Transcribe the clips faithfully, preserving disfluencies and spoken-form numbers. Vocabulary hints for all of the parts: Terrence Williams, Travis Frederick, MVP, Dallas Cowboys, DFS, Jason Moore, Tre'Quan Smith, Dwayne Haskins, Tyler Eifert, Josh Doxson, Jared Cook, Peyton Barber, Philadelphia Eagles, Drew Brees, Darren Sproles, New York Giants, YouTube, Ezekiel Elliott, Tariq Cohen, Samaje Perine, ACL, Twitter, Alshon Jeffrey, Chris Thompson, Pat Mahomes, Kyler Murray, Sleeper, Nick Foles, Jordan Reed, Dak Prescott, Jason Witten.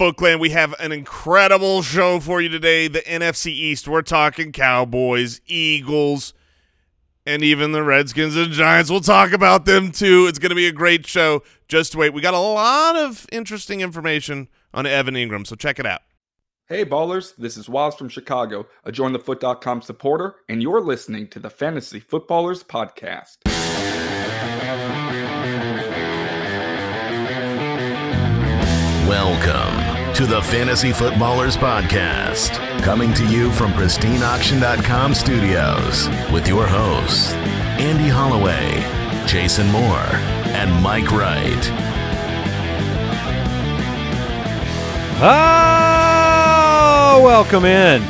Folkland, we have an incredible show for you today. The N F C East, we're talking Cowboys, Eagles, and even the Redskins and Giants. We'll talk about them too. It's going to be a great show. Just wait. We got a lot of interesting information on Evan Engram, so check it out. Hey, ballers. This is Waz from Chicago, a join the foot dot com supporter, and you're listening to the Fantasy Footballers Podcast. Welcome to the Fantasy Footballers Podcast, coming to you from pristine auction dot com studios with your hosts, Andy Holloway, Jason Moore, and Mike Wright. Oh, welcome in.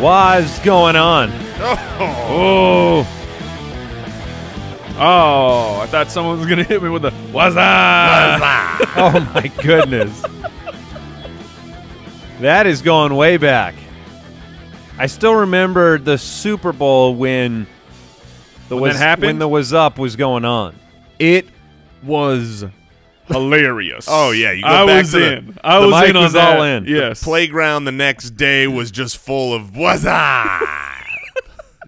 What's going on? Oh. Oh. Oh, I thought someone was going to hit me with a what's up? Oh, my goodness. That is going way back. I still remember the Super Bowl when the when was happened? when the was up was going on. It was hilarious. Oh, yeah. You go I back was to in. The, I the was Mike in on was that. all in. Yes. The playground the next day was just full of what's up?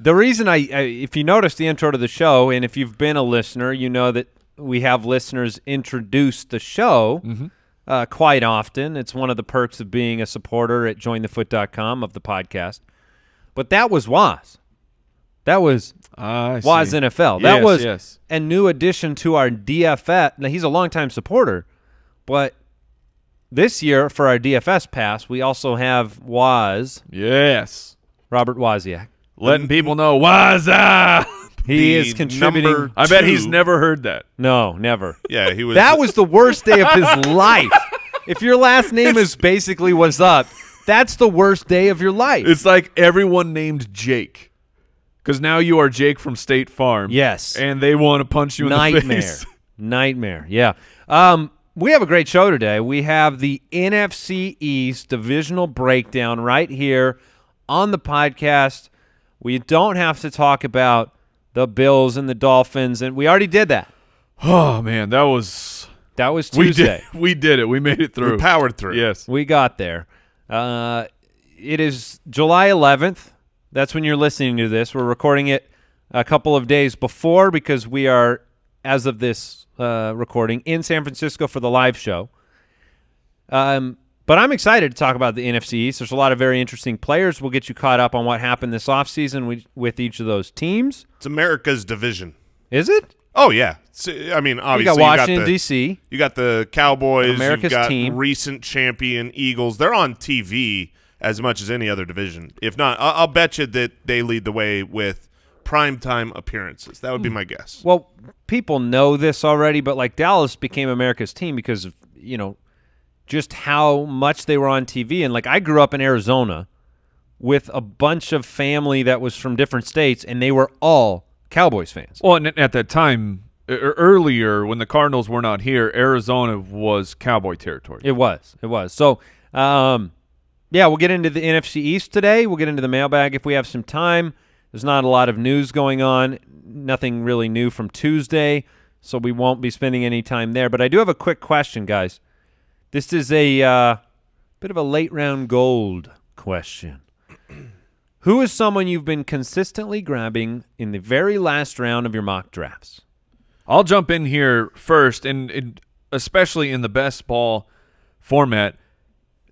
The reason I, I, if you notice the intro to the show, and if you've been a listener, you know that we have listeners introduce the show mm-hmm. uh, quite often. It's one of the perks of being a supporter at join the foot dot com of the podcast. But that was Waz. That was uh, Waz N F L. That yes, was yes. a new addition to our D F S. Now, he's a longtime supporter, but this year for our D F S pass, we also have Waz. Yes. Robert Wozniak. Letting people know, what's up? He is contributing. I bet he's never heard that. No, never. Yeah, he was. That was the worst day of his life. If your last name is basically what's up, that's the worst day of your life. It's like everyone named Jake, because now you are Jake from State Farm. Yes, and they want to punch you in the face. Nightmare. Nightmare. Yeah. Um, we have a great show today. We have the N F C East divisional breakdown right here on the podcast. We don't have to talk about the Bills and the Dolphins, and we already did that. Oh, man, that was that was Tuesday. We did, we did it. We made it through. We powered through. Yes. We got there. Uh, it is July eleventh. That's when you're listening to this. We're recording it a couple of days before because we are, as of this uh, recording, in San Francisco for the live show. Um. But I'm excited to talk about the N F C East. There's a lot of very interesting players. We'll get you caught up on what happened this offseason with each of those teams. It's America's division. Is it? Oh, yeah. It's, I mean, obviously. You got Washington, D C You got the Cowboys. America's team. Recent champion Eagles. They're on T V as much as any other division. If not, I'll, I'll bet you that they lead the way with primetime appearances. That would be my guess. Well, people know this already, but like Dallas became America's team because of, you know, just how much they were on T V. And like I grew up in Arizona with a bunch of family that was from different states, and they were all Cowboys fans. Well, and at that time, earlier when the Cardinals were not here, Arizona was Cowboy territory. It was. It was. So, um, yeah, we'll get into the N F C East today. We'll get into the mailbag if we have some time. There's not a lot of news going on, nothing really new from Tuesday, so we won't be spending any time there. But I do have a quick question, guys. This is a uh, bit of a late-round gold question. Who is someone you've been consistently grabbing in the very last round of your mock drafts? I'll jump in here first, and, and especially in the best ball format.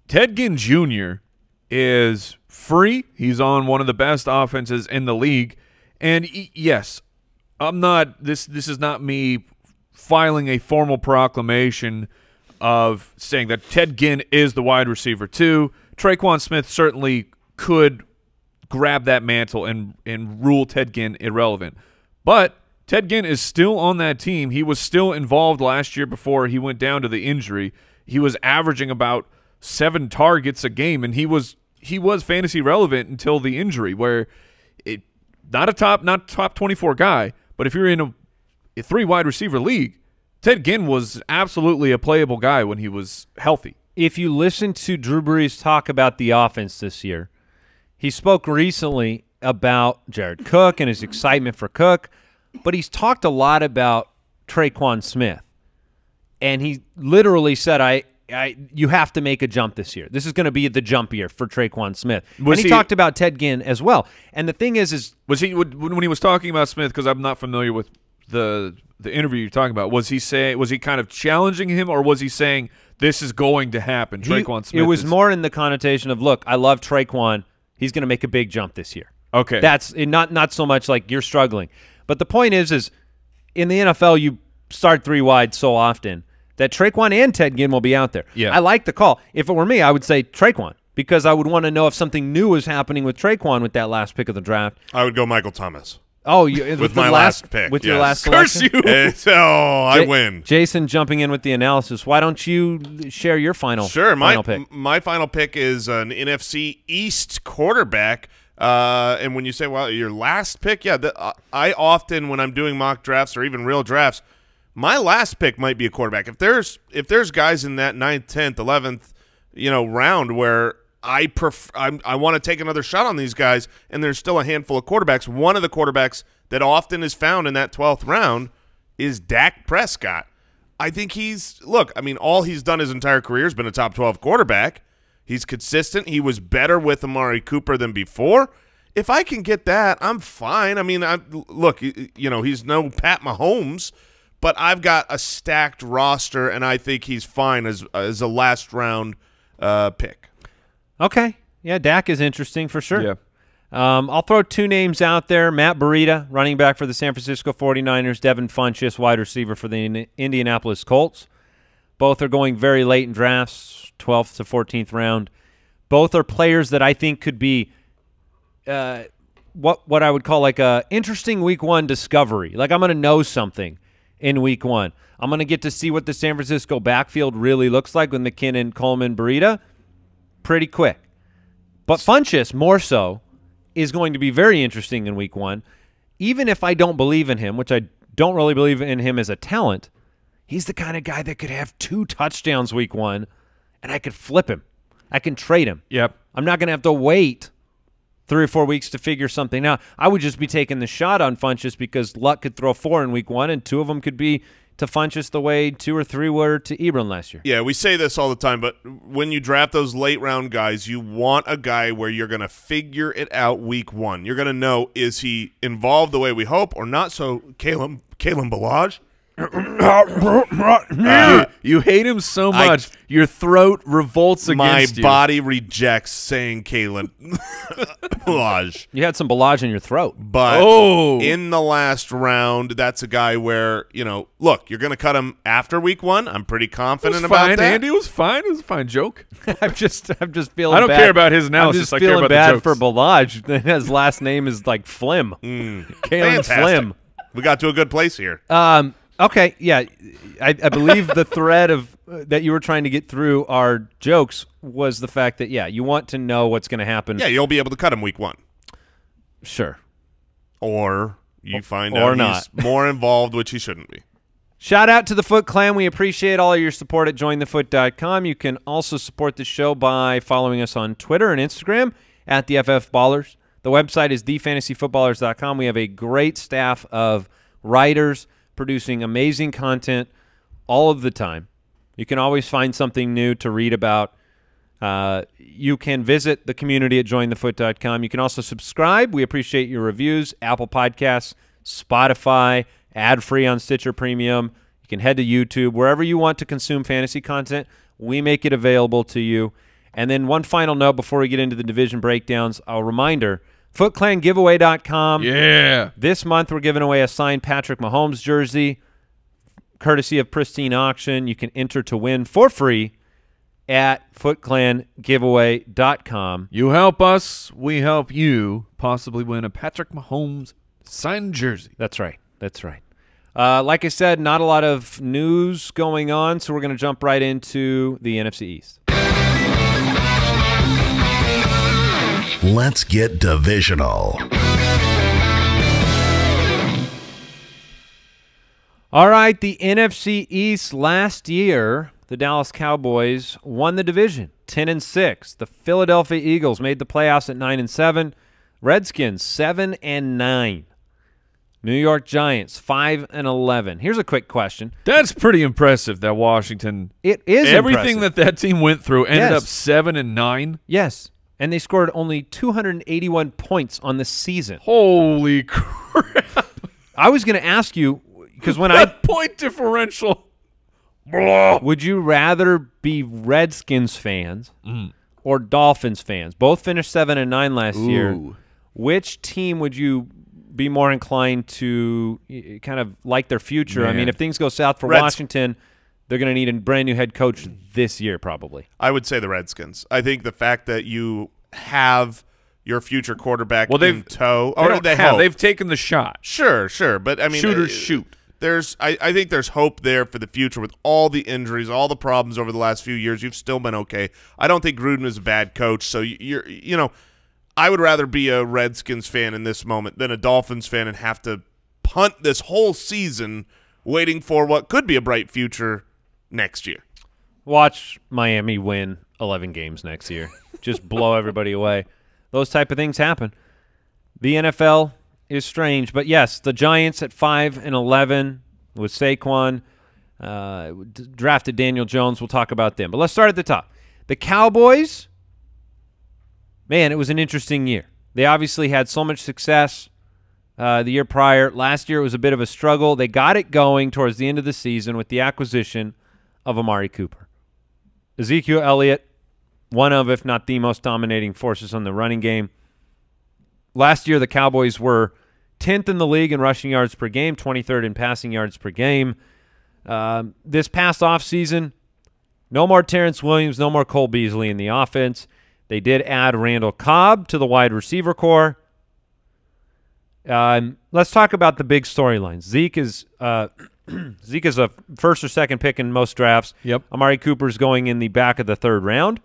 Ted Ginn Junior is free. He's on one of the best offenses in the league. And, he, yes, I'm not this, – this is not me filing a formal proclamation – of saying that Ted Ginn is the wide receiver too. Tre'Quan Smith certainly could grab that mantle and, and rule Ted Ginn irrelevant. But Ted Ginn is still on that team. He was still involved last year before he went down to the injury. He was averaging about seven targets a game, and he was he was fantasy relevant until the injury, where it not a top not top twenty-four guy, but if you're in a, a three wide receiver league, Ted Ginn was absolutely a playable guy when he was healthy. If you listen to Drew Brees talk about the offense this year, he spoke recently about Jared Cook and his excitement for Cook, but he's talked a lot about Tre'Quan Smith. And he literally said, I I, you have to make a jump this year. This is going to be the jump year for Tre'Quan Smith. Was and he, he talked about Ted Ginn as well. And the thing is, is was he when he was talking about Smith? Because I'm not familiar with the the interview you're talking about. Was he say was he kind of challenging him, or was he saying this is going to happen? Tre'Quan Smith. It was is, more in the connotation of, look, I love Tre'Quan. He's going to make a big jump this year. Okay, that's not not so much like you're struggling, but the point is, is in the N F L you start three wide so often that Tre'Quan and Ted Ginn will be out there. Yeah. I like the call. If it were me, I would say Tre'Quan, because I would want to know if something new is happening with Tre'Quan with that last pick of the draft. I would go Michael Thomas. Oh, you, with, with my last, last pick. With yes. your last Curse selection? you. It's, oh, I J win. Jason jumping in with the analysis. Why don't you share your final, sure, my, final pick? Sure. My final pick is an N F C East quarterback. Uh, and when you say, well, your last pick, yeah, the, uh, I often, when I'm doing mock drafts or even real drafts, my last pick might be a quarterback. If there's if there's guys in that ninth, tenth, eleventh, you know, round where I prefer, I'm, I want to take another shot on these guys, and there's still a handful of quarterbacks. One of the quarterbacks that often is found in that twelfth round is Dak Prescott. I think he's look. I mean, all he's done his entire career has been a top twelve quarterback. He's consistent. He was better with Amari Cooper than before. If I can get that, I'm fine. I mean, I look. You know, he's no Pat Mahomes. But I've got a stacked roster, and I think he's fine as as a last round uh, pick. Okay, yeah, Dak is interesting for sure. Yeah, um, I'll throw two names out there: Matt Breida, running back for the San Francisco forty-niners; Devin Funchess, wide receiver for the Indianapolis Colts. Both are going very late in drafts, twelfth to fourteenth round. Both are players that I think could be. Uh, what what I would call like a interesting week one discovery. Like I'm going to know something in week one. I'm going to get to see what the San Francisco backfield really looks like with McKinnon, Coleman, Breida pretty quick. But Funchess, more so, is going to be very interesting in week one. Even if I don't believe in him, which I don't really believe in him as a talent, he's the kind of guy that could have two touchdowns week one, and I could flip him. I can trade him. Yep. I'm not going to have to wait three or four weeks to figure something out. I would just be taking the shot on Funchess because Luck could throw four in week one, and two of them could be to Funchess the way two or three were to Ebron last year. Yeah, we say this all the time, but when you draft those late-round guys, you want a guy where you're going to figure it out week one. You're going to know, is he involved the way we hope or not? So, Kalen Ballage. uh, you hate him so much, I, your throat revolts against you. My body rejects saying Kalen Ballage. You had some Ballage in your throat. But oh. in the last round, that's a guy where, you know, look, you're going to cut him after week one. I'm pretty confident about fine. that. Andy, it was fine. It was a fine joke. I'm just I'm just feeling bad. I don't bad. care about his analysis. I'm just I feeling care about bad the for Ballage. His last name is like Flim. Mm. Kalen Flim. We got to a good place here. Um. Okay, yeah, I, I believe the thread of uh, that you were trying to get through our jokes was the fact that, yeah, you want to know what's going to happen. Yeah, you'll be able to cut him week one. Sure. Or you find or out not. he's more involved, which he shouldn't be. Shout out to the Foot Clan. We appreciate all of your support at join the foot dot com. You can also support the show by following us on Twitter and Instagram at the F F Ballers. The website is the fantasy footballers dot com. We have a great staff of writers producing amazing content all of the time. You can always find something new to read about. Uh, you can visit the community at join the foot dot com. You can also subscribe. We appreciate your reviews. Apple Podcasts, Spotify, ad-free on Stitcher Premium. You can head to YouTube. Wherever you want to consume fantasy content, we make it available to you. And then one final note before we get into the division breakdowns, a reminder, foot clan giveaway dot com. Yeah. This month we're giving away a signed Patrick Mahomes jersey, courtesy of Pristine Auction. You can enter to win for free at foot clan giveaway dot com. You help us, we help you possibly win a Patrick Mahomes signed jersey. That's right. That's right. Uh, like I said, not a lot of news going on, so we're going to jump right into the N F C East. Let's get divisional. All right, the N F C East last year, the Dallas Cowboys won the division, ten and six. The Philadelphia Eagles made the playoffs at nine and seven. Redskins seven and nine. New York Giants, five and eleven. Here's a quick question. That's pretty impressive that Washington. It is everything impressive. that that team went through ended yes. up seven and nine. Yes. And they scored only two hundred eighty-one points on the season. Holy crap. I was going to ask you, because when that I point differential. Would you rather be Redskins fans mm. or Dolphins fans? Both finished seven and nine last Ooh. year. Which team would you be more inclined to kind of like their future? Man. I mean, if things go south for Reds Washington, they're going to need a brand-new head coach this year probably. I would say the Redskins. I think the fact that you have your future quarterback well, in tow. They or they have. Hope. They've taken the shot. Sure, sure. But, I mean, shooters uh, shoot. There's, I, I think there's hope there for the future with all the injuries, all the problems over the last few years. You've still been okay. I don't think Gruden is a bad coach. So, you, you're, you know, I would rather be a Redskins fan in this moment than a Dolphins fan and have to punt this whole season waiting for what could be a bright future next year. Watch Miami win eleven games next year. Just blow everybody away. Those type of things happen. The N F L is strange, but yes, the Giants at five and eleven with Saquon uh, drafted Daniel Jones. We'll talk about them, but let's start at the top. The Cowboys, man, it was an interesting year. They obviously had so much success uh, the year prior. Last year it was a bit of a struggle. They got it going towards the end of the season with the acquisition of Amari Cooper, Ezekiel Elliott, one of if not the most dominating forces on the running game. Last year, the Cowboys were tenth in the league in rushing yards per game, twenty-third in passing yards per game. Um, this past offseason, no more Terrence Williams, no more Cole Beasley in the offense. They did add Randall Cobb to the wide receiver core. Um, let's talk about the big storylines. Zeke is uh, Zeke is a first or second pick in most drafts. Yep. Amari Cooper's going in the back of the third round.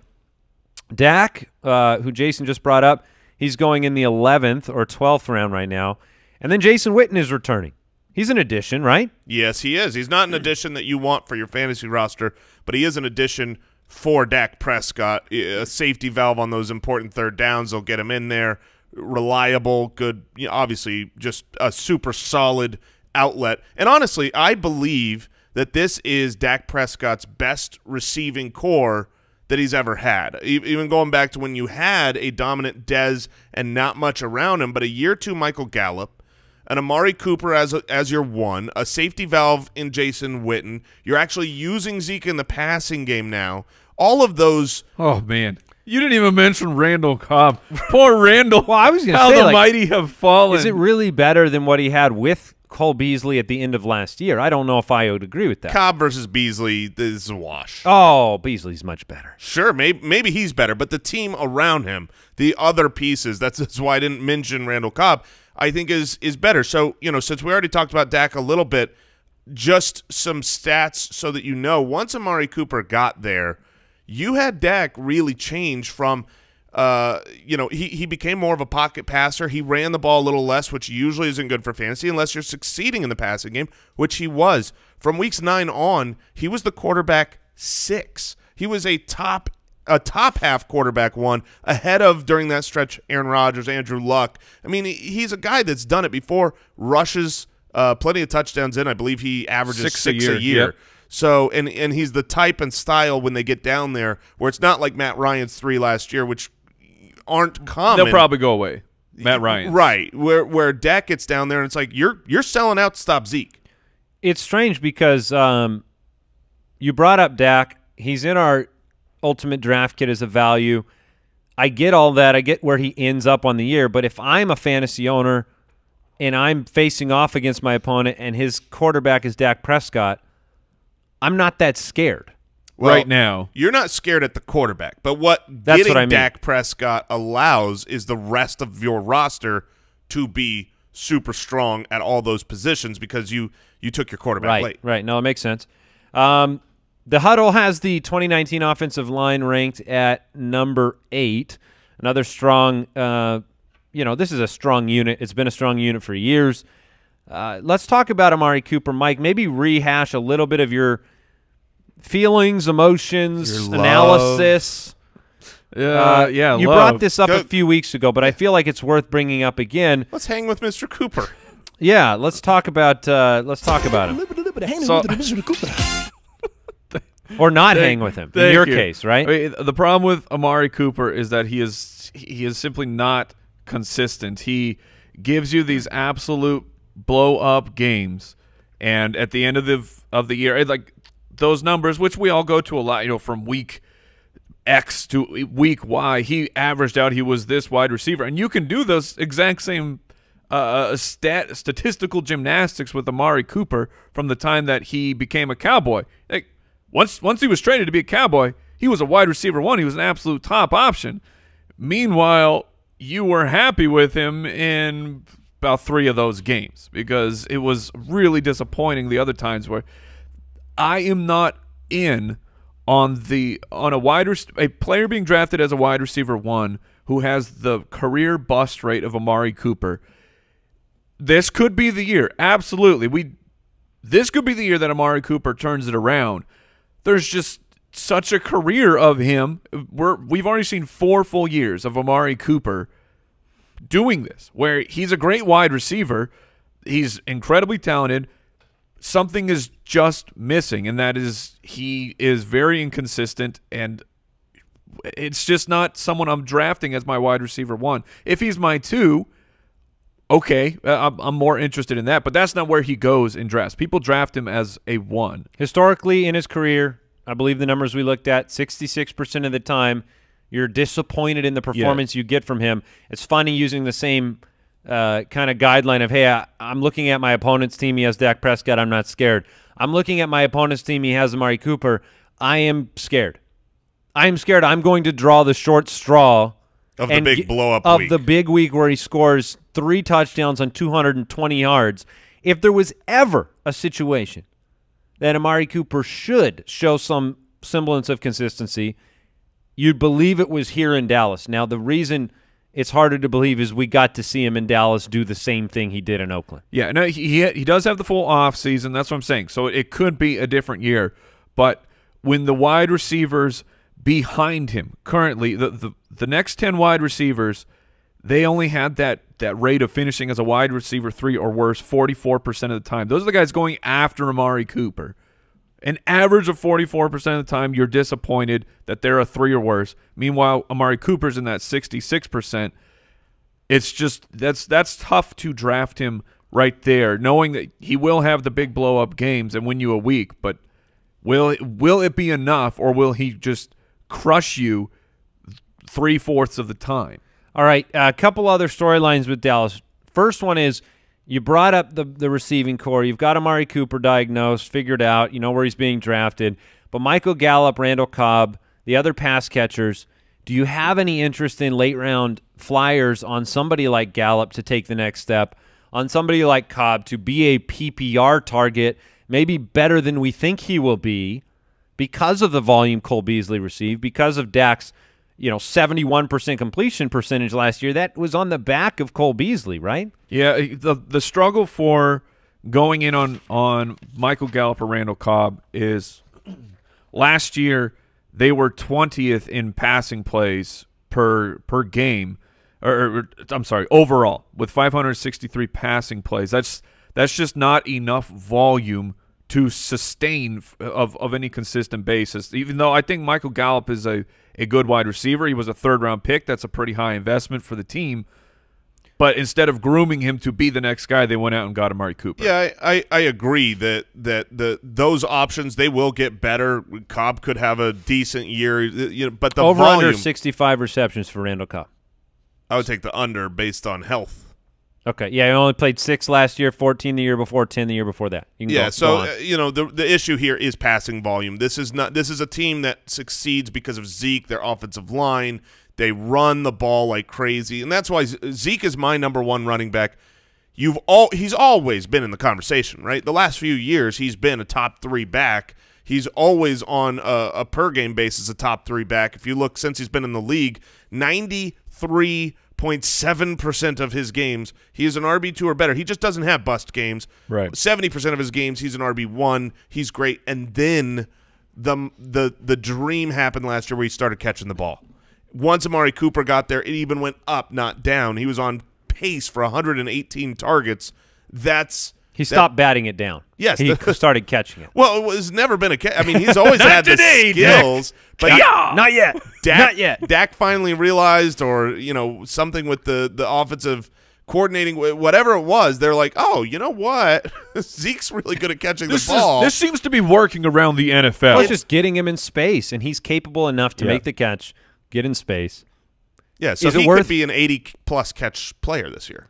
Dak, uh, who Jason just brought up, he's going in the eleventh or twelfth round right now. And then Jason Witten is returning. He's an addition, right? Yes, he is. He's not an addition that you want for your fantasy roster, but he is an addition for Dak Prescott. A safety valve on those important third downs. They'll get him in there. Reliable, good, you know, obviously just a super solid outlet. And honestly, I believe that this is Dak Prescott's best receiving core that he's ever had, even going back to when you had a dominant Dez and not much around him, but a year two Michael Gallup, an Amari Cooper as a, as your one, a safety valve in Jason Witten. You're actually using Zeke in the passing game now. All of those. Oh man, you didn't even mention Randall Cobb. Poor Randall. Well, I was going to say, how the like, mighty have fallen. Is it really better than what he had with Cole Beasley at the end of last year? I don't know if I would agree with that. Cobb versus Beasley, this is a wash. Oh, Beasley's much better. Sure, maybe maybe he's better, but the team around him, the other pieces, that's, that's why I didn't mention Randall Cobb, I think is is better. So, you know, since we already talked about Dak a little bit, just some stats so that you know, once Amari Cooper got there, you had Dak really change from – Uh, you know, he, he became more of a pocket passer. He ran the ball a little less, which usually isn't good for fantasy unless you're succeeding in the passing game, which he was. From weeks nine on, he was the quarterback six. He was a top a top half quarterback one, ahead of, during that stretch, Aaron Rodgers, Andrew Luck. I mean, he's a guy that's done it before, rushes uh, plenty of touchdowns in. I believe he averages six, six a year. A year. Yep. So, and, and he's the type and style when they get down there where it's not like Matt Ryan's three last year, which – aren't common. They'll probably go away. Matt Ryan. Right. Where where Dak gets down there and it's like you're you're selling out to stop Zeke. It's strange because um you brought up Dak. He's in our ultimate draft kit as a value. I get all that. I get where he ends up on the year, but if I'm a fantasy owner and I'm facing off against my opponent and his quarterback is Dak Prescott, I'm not that scared. Well, right now, you're not scared at the quarterback, but what That's getting what I mean. Dak Prescott allows is the rest of your roster to be super strong at all those positions because you you took your quarterback right, late. Right, no, it makes sense. Um, the Huddle has the twenty nineteen offensive line ranked at number eight. Another strong, uh, you know, this is a strong unit. It's been a strong unit for years. Uh, let's talk about Amari Cooper, Mike. Maybe rehash a little bit of your feelings, emotions, analysis. Yeah, uh, yeah. You love. brought this up Go. a few weeks ago, but I feel like it's worth bringing up again. Let's hang with Mister Cooper. Yeah, let's talk about uh, let's talk about him. So, or not thank, hang with him. In your you. case, right? I mean, the problem with Amari Cooper is that he is he is simply not consistent. He gives you these absolute blow up games, and at the end of the of the year, like those numbers, which we all go to a lot, you know, from week X to week Y, he averaged out he was this wide receiver, and you can do those exact same uh, stat statistical gymnastics with Amari Cooper from the time that he became a Cowboy. Like once once he was traded to be a Cowboy, he was a wide receiver one. He was an absolute top option. Meanwhile, you were happy with him in about three of those games because it was really disappointing the other times where I am not in on the on a wide a player being drafted as a wide receiver one who has the career bust rate of Amari Cooper. This could be the year. Absolutely. We this could be the year that Amari Cooper turns it around. There's just such a career of him. We're, we've already seen four full years of Amari Cooper doing this, where he's a great wide receiver. He's incredibly talented. Something is just missing, and that is he is very inconsistent, and it's just not someone I'm drafting as my wide receiver one. If he's my two, okay, I'm, I'm more interested in that, but that's not where he goes in drafts. People draft him as a one. Historically in his career, I believe the numbers we looked at, sixty-six percent of the time, you're disappointed in the performance yeah. you get from him. It's funny using the same uh, kind of guideline of, hey, I, I'm looking at my opponent's team. He has Dak Prescott. I'm not scared. I'm looking at my opponent's team. He has Amari Cooper. I am scared. I am scared. I'm going to draw the short straw of the big blow-up week. Of the big week where he scores three touchdowns on two hundred twenty yards. If there was ever a situation that Amari Cooper should show some semblance of consistency, you'd believe it was here in Dallas. Now, the reason it's harder to believe is we got to see him in Dallas do the same thing he did in Oakland. Yeah, no, he, he does have the full offseason. That's what I'm saying. So it could be a different year. But when the wide receivers behind him currently, the, the, the next ten wide receivers, they only had that, that rate of finishing as a wide receiver three or worse forty-four percent of the time. Those are the guys going after Amari Cooper. An average of forty-four percent of the time, you're disappointed that they're a three or worse. Meanwhile, Amari Cooper's in that sixty-six percent. It's just that's that's tough to draft him right there, knowing that he will have the big blow-up games and win you a week. But will it, will it be enough, or will he just crush you three-fourths of the time? All right, a couple other storylines with Dallas. First one is, you brought up the, the receiving core. You've got Amari Cooper diagnosed, figured out. You know where he's being drafted. But Michael Gallup, Randall Cobb, the other pass catchers, do you have any interest in late-round flyers on somebody like Gallup to take the next step, on somebody like Cobb to be a P P R target, maybe better than we think he will be because of the volume Cole Beasley received, because of Dak's you know, seventy-one percent completion percentage last year? That was on the back of Cole Beasley, right? Yeah, the the struggle for going in on, on Michael Gallup or Randall Cobb is last year they were twentieth in passing plays per per game, or, or I'm sorry, overall, with five hundred sixty-three passing plays. That's that's just not enough volume to sustain of, of any consistent basis, even though I think Michael Gallup is a, a good wide receiver. He was a third-round pick. That's a pretty high investment for the team. But instead of grooming him to be the next guy, they went out and got Amari Cooper. Yeah, I, I, I agree that that the those options, they will get better. Cobb could have a decent year. You know, but the over volume, under sixty-five receptions for Randall Cobb. I would take the under based on health. Okay, yeah, he only played six last year, fourteen the year before, ten the year before that. You can yeah, go, so go uh, you know the the issue here is passing volume. This is not this is a team that succeeds because of Zeke, their offensive line. They run the ball like crazy, and that's why Zeke is my number one running back. You've all he's always been in the conversation, right? The last few years, he's been a top three back. He's always on a, a per game basis a top three back. If you look since he's been in the league, ninety-three. zero point seven percent of his games, he is an R B two or better. He just doesn't have bust games. Right. seventy percent of his games, he's an R B one. He's great. And then the, the, the dream happened last year where he started catching the ball. Once Amari Cooper got there, it even went up, not down. He was on pace for one hundred eighteen targets. that's he stopped that, batting it down. Yes, he the, started catching it. Well, it's never been a catch. I mean, he's always had today, the skills, Dak. But not, not yet. Dak, not yet. Dak finally realized, or you know, something with the the offensive coordinating, whatever it was, they're like, oh, you know what? Zeke's really good at catching this the ball. Is, this seems to be working around the N F L. Well, it's just getting him in space, and he's capable enough to yeah. make the catch, get in space. Yeah, so is he worth, could be an eighty-plus catch player this year.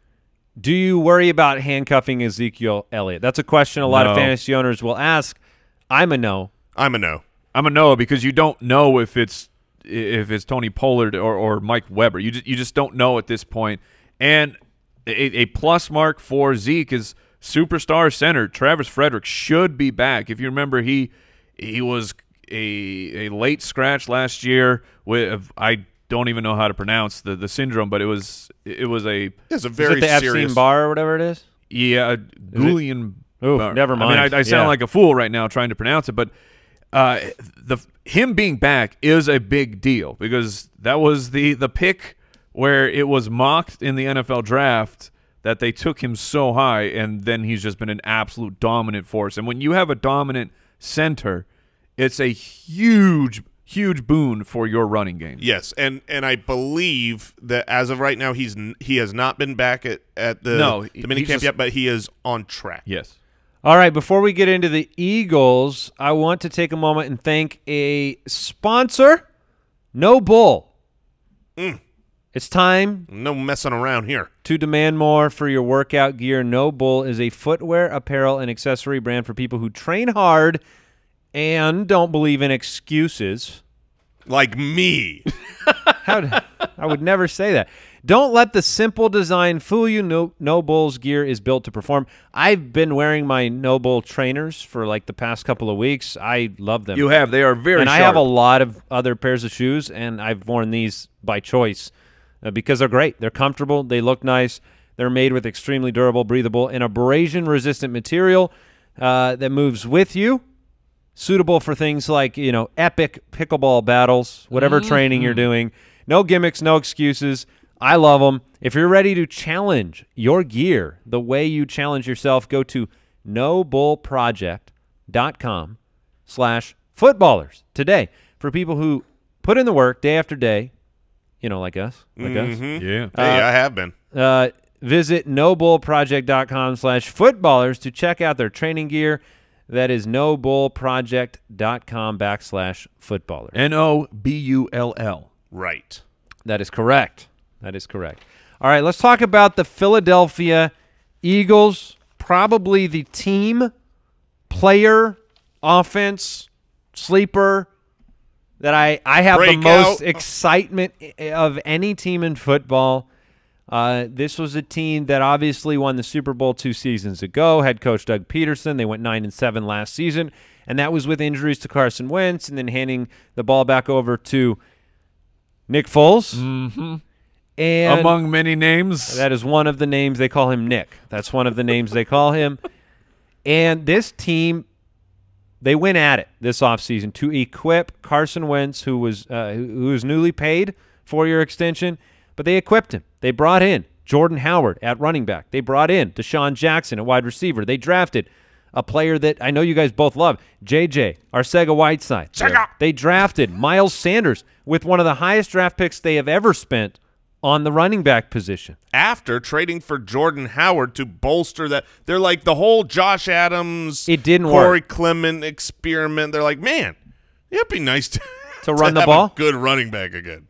Do you worry about handcuffing Ezekiel Elliott? That's a question a lot no. of fantasy owners will ask. I'm a no. I'm a no. I'm a no because you don't know if it's if it's Tony Pollard or, or Mike Weber. You just, you just don't know at this point. And a, a plus mark for Zeke is superstar center Travis Frederick should be back. If you remember, he he was a a late scratch last year with I. don't even know how to pronounce the the syndrome, but it was it was a it's a very is it the serious Epstein Barr or whatever it is. Yeah, Guillain. Oh, never mind. I mean, I, I sound yeah. like a fool right now trying to pronounce it, but uh, the him being back is a big deal because that was the the pick where it was mocked in the N F L draft that they took him so high, and then he's just been an absolute dominant force. And when you have a dominant center, it's a huge. Huge boon for your running game. Yes, and and I believe that as of right now, he's he has not been back at at the, no, the mini camp yet, but he is on track. Yes. All right. Before we get into the Eagles, I want to take a moment and thank a sponsor, No Bull. Mm. It's time. No messing around here. To demand more for your workout gear, No Bull is a footwear, apparel, and accessory brand for people who train hard. And don't believe in excuses. Like me. How, I would never say that. Don't let the simple design fool you. No, No Bull's gear is built to perform. I've been wearing my No Bull trainers for like the past couple of weeks. I love them. You have. They are very And sharp. I have a lot of other pairs of shoes, and I've worn these by choice because they're great. They're comfortable. They look nice. They're made with extremely durable, breathable, and abrasion-resistant material uh, that moves with you. Suitable for things like, you know, epic pickleball battles, whatever mm-hmm. training you're doing. No gimmicks, no excuses. I love them. If you're ready to challenge your gear the way you challenge yourself, go to nobullproject.com slash footballers today. For people who put in the work day after day, you know, like us. Like mm-hmm. us. Yeah. Uh, hey, I have been. Uh, visit nobullproject.com slash footballers to check out their training gear. That is nobullproject.com backslash footballer. N O B U L L. Right. That is correct. That is correct. All right, let's talk about the Philadelphia Eagles, probably the team, player, offense, sleeper that I, I have Breakout. the most excitement of any team in football. Uh, this was a team that obviously won the Super Bowl two seasons ago. Head coach Doug Peterson, they went nine and seven last season, and that was with injuries to Carson Wentz and then handing the ball back over to Nick Foles. Mm-hmm. And among many names, that is one of the names they call him. Nick. That's one of the names they call him. And this team, they went at it this offseason to equip Carson Wentz, who was uh, who was newly paid four-year extension. But they equipped him. They brought in Jordan Howard at running back. They brought in DeSean Jackson at wide receiver. They drafted a player that I know you guys both love, J J. Arcega-Whiteside. They drafted Miles Sanders with one of the highest draft picks they have ever spent on the running back position. After trading for Jordan Howard to bolster that. They're like the whole Josh Adams, it didn't Corey work. Clement experiment. They're like, man, it'd be nice to, to run to the have ball. A good running back again.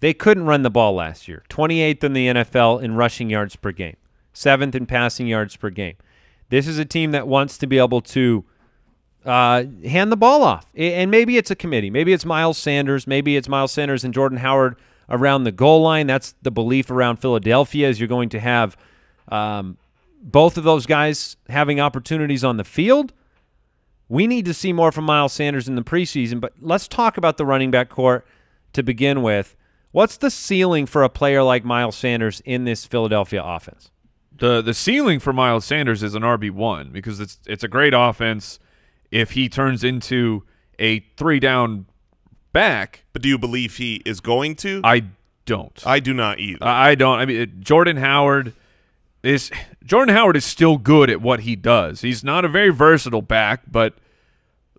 They couldn't run the ball last year. twenty-eighth in the N F L in rushing yards per game. seventh in passing yards per game. This is a team that wants to be able to uh, hand the ball off. And maybe it's a committee. Maybe it's Miles Sanders. Maybe it's Miles Sanders and Jordan Howard around the goal line. That's the belief around Philadelphia is you're going to have um, both of those guys having opportunities on the field. We need to see more from Miles Sanders in the preseason. But let's talk about the running back corps to begin with. What's the ceiling for a player like Miles Sanders in this Philadelphia offense? The the ceiling for Miles Sanders is an R B one because it's it's a great offense if he turns into a three-down back. But do you believe he is going to? I don't. I do not either. I don't. I mean, Jordan Howard is Jordan Howard is still good at what he does. He's not a very versatile back, but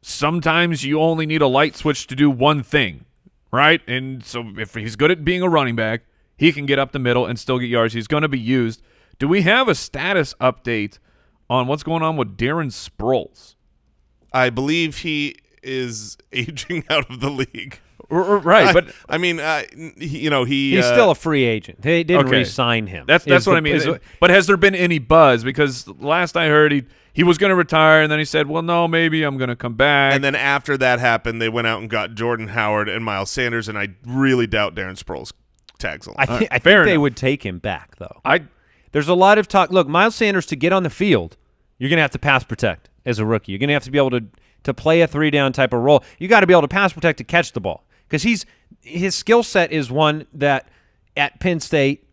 sometimes you only need a light switch to do one thing, right? And so if he's good at being a running back, he can get up the middle and still get yards. He's going to be used. Do we have a status update on what's going on with Darren Sproles? I believe he is aging out of the league. Right, I, but I mean, uh, you know, he he's uh, still a free agent. They didn't okay. re-sign him. That's that's what the, I mean. Is, but has there been any buzz? Because last I heard, he he was going to retire, and then he said, "Well, no, maybe I'm going to come back." And then after that happened, they went out and got Jordan Howard and Miles Sanders, and I really doubt Darren Sproles tags along. I, th I think enough. they would take him back, though. I there's a lot of talk. Look, Miles Sanders, to get on the field, you're going to have to pass protect as a rookie. You're going to have to be able to to play a three down type of role. You got to be able to pass protect to catch the ball. Because he's his skill set is one that at Penn State,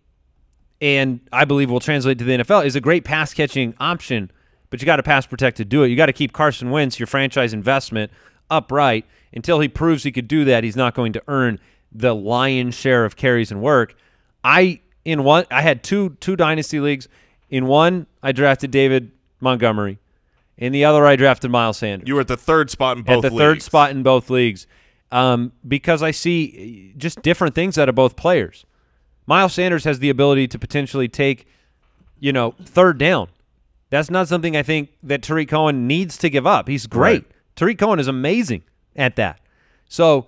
and I believe will translate to the N F L, is a great pass catching option. But you got to pass protect to do it. You got to keep Carson Wentz, your franchise investment, upright until he proves he could do that. He's not going to earn the lion's share of carries and work. I in one I had two two dynasty leagues. In one, I drafted David Montgomery. In the other, I drafted Miles Sanders. You were at the third spot in both leagues. At the third spot in both leagues. Um, because I see just different things out of both players. Miles Sanders has the ability to potentially take, you know, third down. That's not something I think that Tariq Cohen needs to give up. He's great. Right. Tariq Cohen is amazing at that. So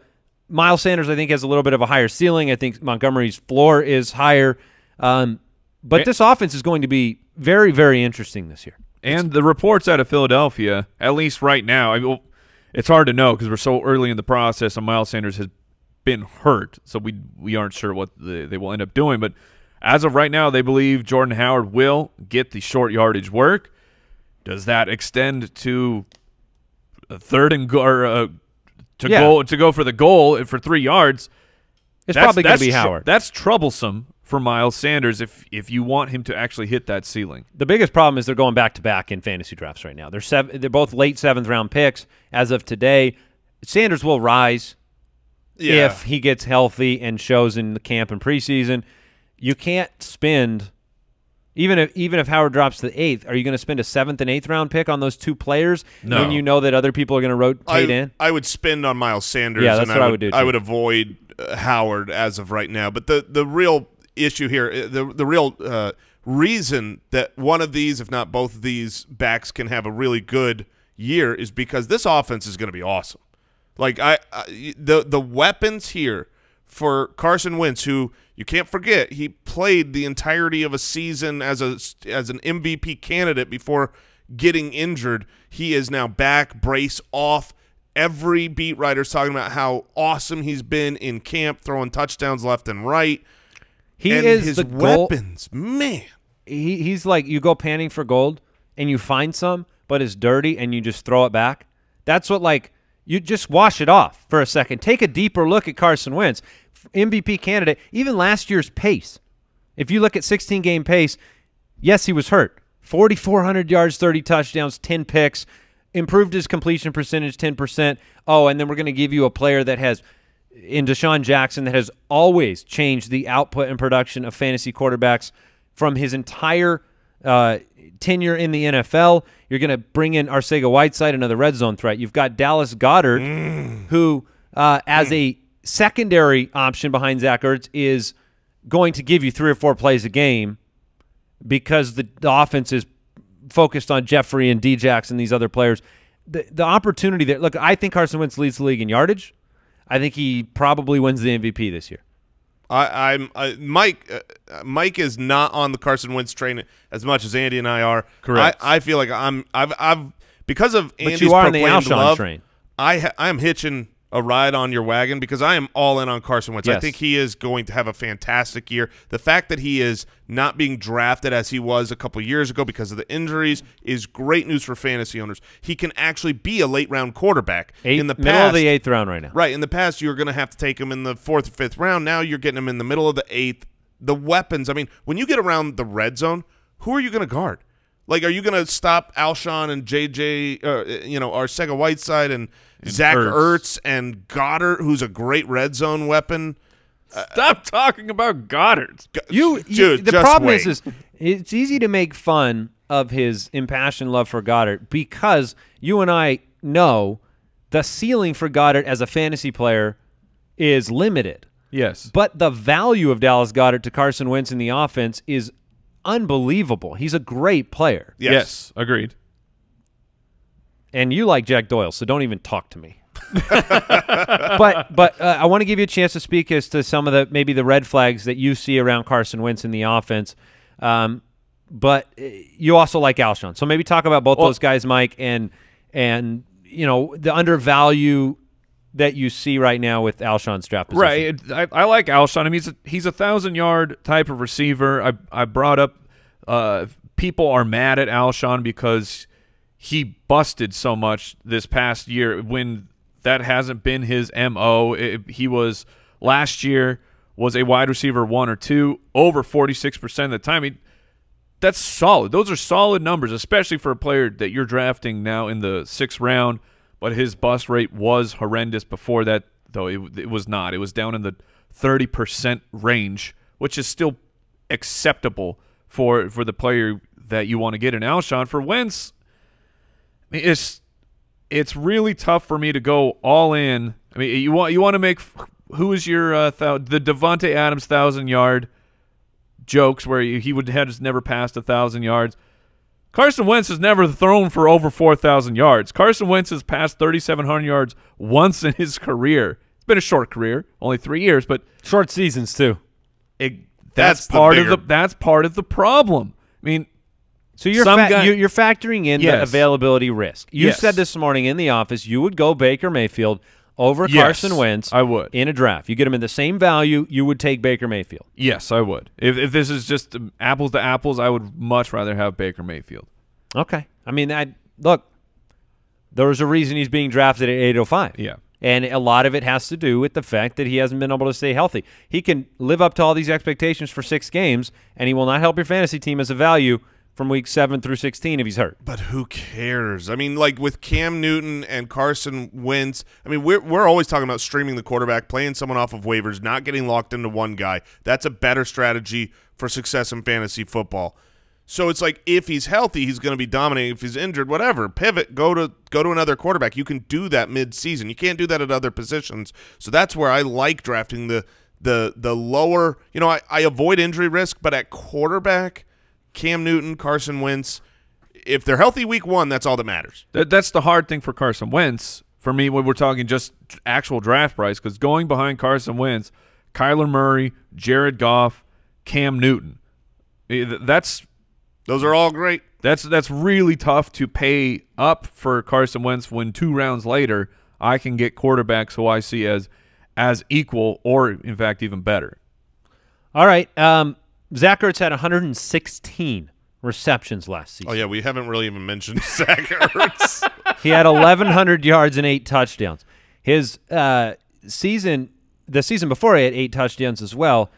Miles Sanders, I think, has a little bit of a higher ceiling. I think Montgomery's floor is higher. Um, but and, this offense is going to be very, very interesting this year. And it's the reports out of Philadelphia, at least right now, I mean, well, it's hard to know because we're so early in the process, and Miles Sanders has been hurt, so we we aren't sure what the, they will end up doing. But as of right now, they believe Jordan Howard will get the short yardage work. Does that extend to a third and go, or, uh, to yeah. goal to go for the goal for three yards? It's that's, probably going to be Howard. That's troublesome for Miles Sanders if if you want him to actually hit that ceiling. The biggest problem is they're going back to back in fantasy drafts right now. They're seven, they're both late seventh round picks as of today. Sanders will rise yeah. if he gets healthy and shows in the camp and preseason. You can't spend even if even if Howard drops to the eighth. Are you going to spend a seventh and eighth round pick on those two players no. when you know that other people are going to rotate I, in? I would spend on Miles Sanders. Yeah, that's and what I would, I would do. Too. I would avoid uh, Howard as of right now. But the the real issue here, the the real uh, reason that one of these, if not both of these backs, can have a really good year is because this offense is going to be awesome. Like I, I the the weapons here for Carson Wentz, who you can't forget, he played the entirety of a season as a as an M V P candidate before getting injured. He is now back, brace off. Every beat writer's talking about how awesome he's been in camp, throwing touchdowns left and right. He and is his the weapons, gold. man. He he's like you go panning for gold and you find some, but it's dirty and you just throw it back. That's what like you just wash it off for a second. Take a deeper look at Carson Wentz, M V P candidate. Even last year's pace, if you look at sixteen game pace, yes, he was hurt. forty-four hundred yards, thirty touchdowns, ten picks, improved his completion percentage ten percent. Oh, and then we're going to give you a player that has. in DeSean Jackson that has always changed the output and production of fantasy quarterbacks from his entire uh, tenure in the N F L. You're going to bring in Arcega-Whiteside, another red zone threat. You've got Dallas Goedert, mm. who uh, as a secondary option behind Zach Ertz is going to give you three or four plays a game because the, the offense is focused on Jeffrey and D-Jax and these other players. The, the opportunity there, look, I think Carson Wentz leads the league in yardage. I think he probably wins the M V P this year. I, I'm I, Mike. Uh, Mike is not on the Carson Wentz train as much as Andy and I are. Correct. I, I feel like I'm. I've. I've because of Andy's but you are on the Alshon love, train. I I am hitching a ride on your wagon because I am all in on Carson Wentz. Yes. I think he is going to have a fantastic year. The fact that he is not being drafted as he was a couple years ago because of the injuries is great news for fantasy owners. He can actually be a late-round quarterback. Eighth, in the past, middle of the eighth round right now. Right. In the past, you were going to have to take him in the fourth or fifth round. Now you're getting him in the middle of the eighth. The weapons, I mean, when you get around the red zone, who are you going to guard? Like, are you going to stop Alshon and J J, uh, you know, Arcega-Whiteside and, and Zach Ertz. Ertz and Goddard, who's a great red zone weapon? Stop uh, talking about Goddard. You, you dude, the problem wait. is, is It's easy to make fun of his impassioned love for Goddard because you and I know the ceiling for Goddard as a fantasy player is limited. Yes. But the value of Dallas Goedert to Carson Wentz in the offense is unbelievable. He's a great player. Yes. yes agreed. And you like Jack Doyle, so don't even talk to me. but but uh, I want to give you a chance to speak as to some of the maybe the red flags that you see around Carson Wentz in the offense. Um, but you also like Alshon. So maybe talk about both well, those guys, Mike, and and you know, the undervalue that you see right now with Alshon's draft position. Right. I, I like Alshon. I mean, he's a, he's a thousand-yard type of receiver. I, I brought up uh, people are mad at Alshon because he busted so much this past year when that hasn't been his M O. It, he was last year was a wide receiver one or two over forty-six percent of the time. He, that's solid. Those are solid numbers, especially for a player that you're drafting now in the sixth round. But his bust rate was horrendous before that, though it, it was not. It was down in the thirty percent range, which is still acceptable for for the player that you want to get in Alshon. For Wentz, I mean, it's it's really tough for me to go all in. I mean, you want you want to make who is your uh, the Devontae Adams thousand yard jokes where he would have just never passed a thousand yards. Carson Wentz has never thrown for over four thousand yards. Carson Wentz has passed thirty-seven hundred yards once in his career. It's been a short career, only three years, but short seasons too. It, that's, that's part the of the that's part of the problem. I mean, so you're some guy, you're factoring in yes. the availability risk. You yes. said this morning in the office you would go Baker Mayfield over yes, Carson Wentz. I would in a draft. You get him in the same value. You would take Baker Mayfield. Yes, I would. If, if this is just apples to apples, I would much rather have Baker Mayfield. Okay, I mean, I look. There was a reason he's being drafted at eight oh five. Yeah, and a lot of it has to do with the fact that he hasn't been able to stay healthy. He can live up to all these expectations for six games, and he will not help your fantasy team as a value from week seven through sixteen if he's hurt. But who cares? I mean, like with Cam Newton and Carson Wentz, I mean, we're, we're always talking about streaming the quarterback, playing someone off of waivers, not getting locked into one guy. That's a better strategy for success in fantasy football. So it's like if he's healthy, he's going to be dominating. If he's injured, whatever, pivot, go to go to another quarterback. You can do that mid-season. You can't do that at other positions. So that's where I like drafting the, the, the lower – you know, I, I avoid injury risk, but at quarterback – Cam Newton, Carson Wentz, if they're healthy week one, that's all that matters. That, that's the hard thing for Carson Wentz. For me, when we're talking just actual draft price, because going behind Carson Wentz, Kyler Murray, Jared Goff, Cam Newton, that's those are all great. That's that's really tough to pay up for Carson Wentz when two rounds later I can get quarterbacks who I see as as equal or in fact even better. All right. Um, Zach Ertz had one hundred sixteen receptions last season. Oh, yeah, we haven't really even mentioned Zach Ertz. He had eleven hundred yards and eight touchdowns. His uh, season, the season before, he had eight touchdowns as well.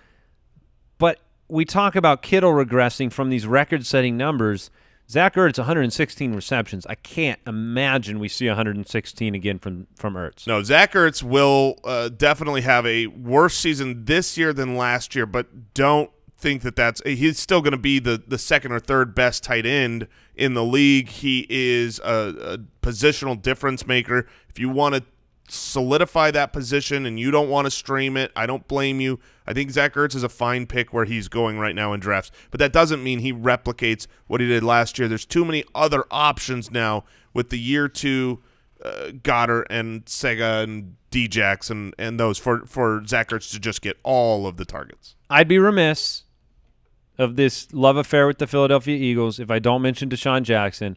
But we talk about Kittle regressing from these record-setting numbers. Zach Ertz, one hundred sixteen receptions. I can't imagine we see one hundred sixteen again from, from Ertz. No, Zach Ertz will uh, definitely have a worse season this year than last year, but don't think that that's he's still going to be the the second or third best tight end in the league. He is a, a positional difference maker. If you want to solidify that position and you don't want to stream it, I don't blame you. I think Zach Ertz is a fine pick where he's going right now in drafts, but that doesn't mean he replicates what he did last year. There's too many other options now with the year two uh, Goddard and Sega and D-Jax and, and those for, for Zach Ertz to just get all of the targets. I'd be remiss of this love affair with the Philadelphia Eagles if I don't mention DeSean Jackson.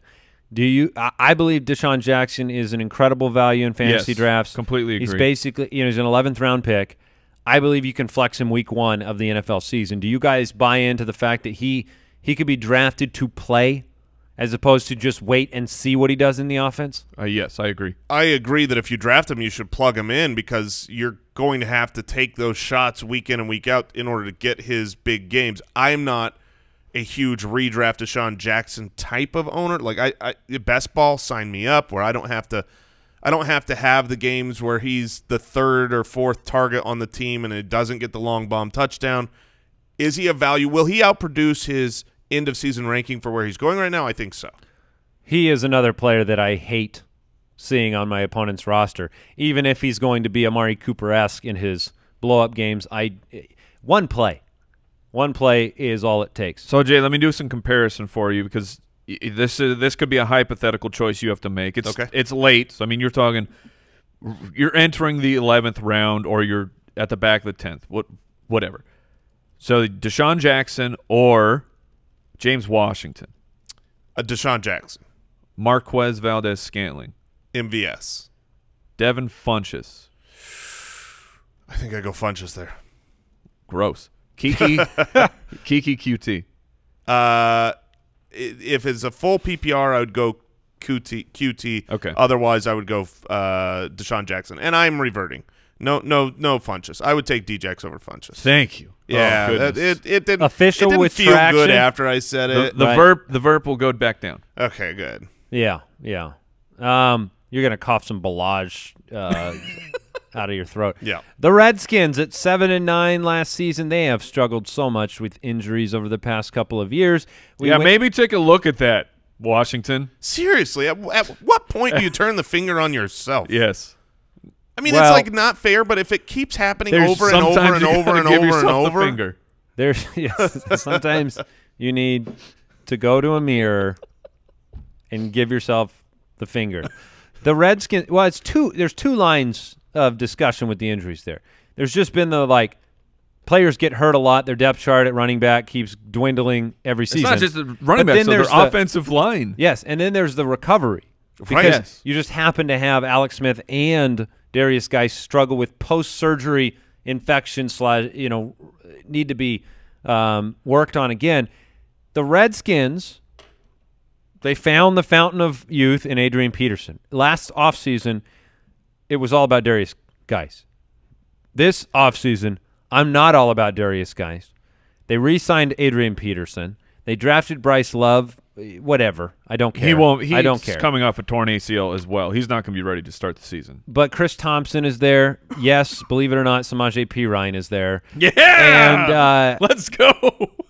Do you? I, I believe DeSean Jackson is an incredible value in fantasy yes, drafts. Completely agree. He's basically, you know, he's an eleventh round pick. I believe you can flex him week one of the N F L season. Do you guys buy into the fact that he he could be drafted to play as opposed to just wait and see what he does in the offense? Uh, yes, I agree. I agree that if you draft him, you should plug him in because you're going to have to take those shots week in and week out in order to get his big games. I'm not a huge redraft DeSean Jackson type of owner. Like I, I best ball, sign me up where I don't have to, I don't have to have the games where he's the third or fourth target on the team and it doesn't get the long bomb touchdown. Is he a value? Will he outproduce his end of season ranking for where he's going right now? I think so. He is another player that I hate seeing on my opponent's roster, even if he's going to be Amari Cooper-esque in his blow-up games. I one play, one play is all it takes. So Jay, let me do some comparison for you, because this is, this could be a hypothetical choice you have to make. It's okay. It's late. So I mean, you're talking, you're entering the eleventh round, or you're at the back of the tenth. What, whatever. So DeSean Jackson or James Washington. Uh, DeSean Jackson. Marquez Valdez-Scantling. M V S. Devin Funchess. I think I go Funchess there. Gross. Kiki Kiki Q T. Uh, if it's a full P P R, I would go Q T. Q T. Okay. Otherwise, I would go uh, DeSean Jackson. And I'm reverting. No, no, no Funchess. I would take D J X over Funchess. Thank you. Yeah, oh, that, it it didn't official it didn't with feel traction. Good after I said it. The, the right. verb the verb will go back down. Okay, good. Yeah, yeah. Um, you're gonna cough some Balage uh, out of your throat. Yeah. The Redskins at seven and nine last season. They have struggled so much with injuries over the past couple of years. We yeah, maybe take a look at that, Washington. Seriously, at, at what point do you turn the finger on yourself? Yes. I mean, well, it's like not fair, but if it keeps happening over and over and over and over and over, there's yes, sometimes you need to go to a mirror and give yourself the finger. The Redskins. Well, it's two. There's two lines of discussion with the injuries there. There's just been the like players get hurt a lot. Their depth chart at running back keeps dwindling every season. It's not just the running back. So there's their offensive line. Yes, and then there's the recovery because yes. you just happen to have Alex Smith and Derrius Guice struggle with post-surgery infection slash, you know, need to be um, worked on again. The Redskins, they found the fountain of youth in Adrian Peterson. Last offseason, it was all about Derrius Guice. This offseason, I'm not all about Derrius Guice. They re-signed Adrian Peterson. They drafted Bryce Love. Whatever, I don't care. He won't. He's I don't care. Coming off a torn A C L as well. He's not going to be ready to start the season. But Chris Thompson is there. Yes, believe it or not, Samaje Perine is there. Yeah, and uh, let's go.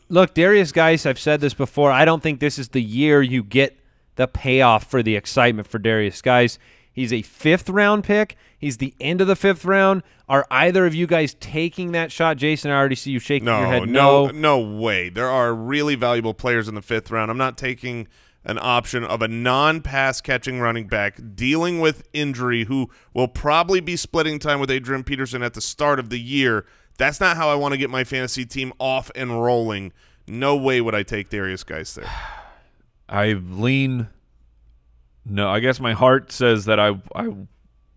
Look, Derrius Guice. I've said this before. I don't think this is the year you get the payoff for the excitement for Derrius Guice. He's a fifth round pick. He's the end of the fifth round. Are either of you guys taking that shot? Jason, I already see you shaking no, your head. No, no, no way. There are really valuable players in the fifth round. I'm not taking an option of a non-pass catching running back dealing with injury who will probably be splitting time with Adrian Peterson at the start of the year. That's not how I want to get my fantasy team off and rolling. No way would I take Derrius Guice there. I lean. No, I guess my heart says that I I.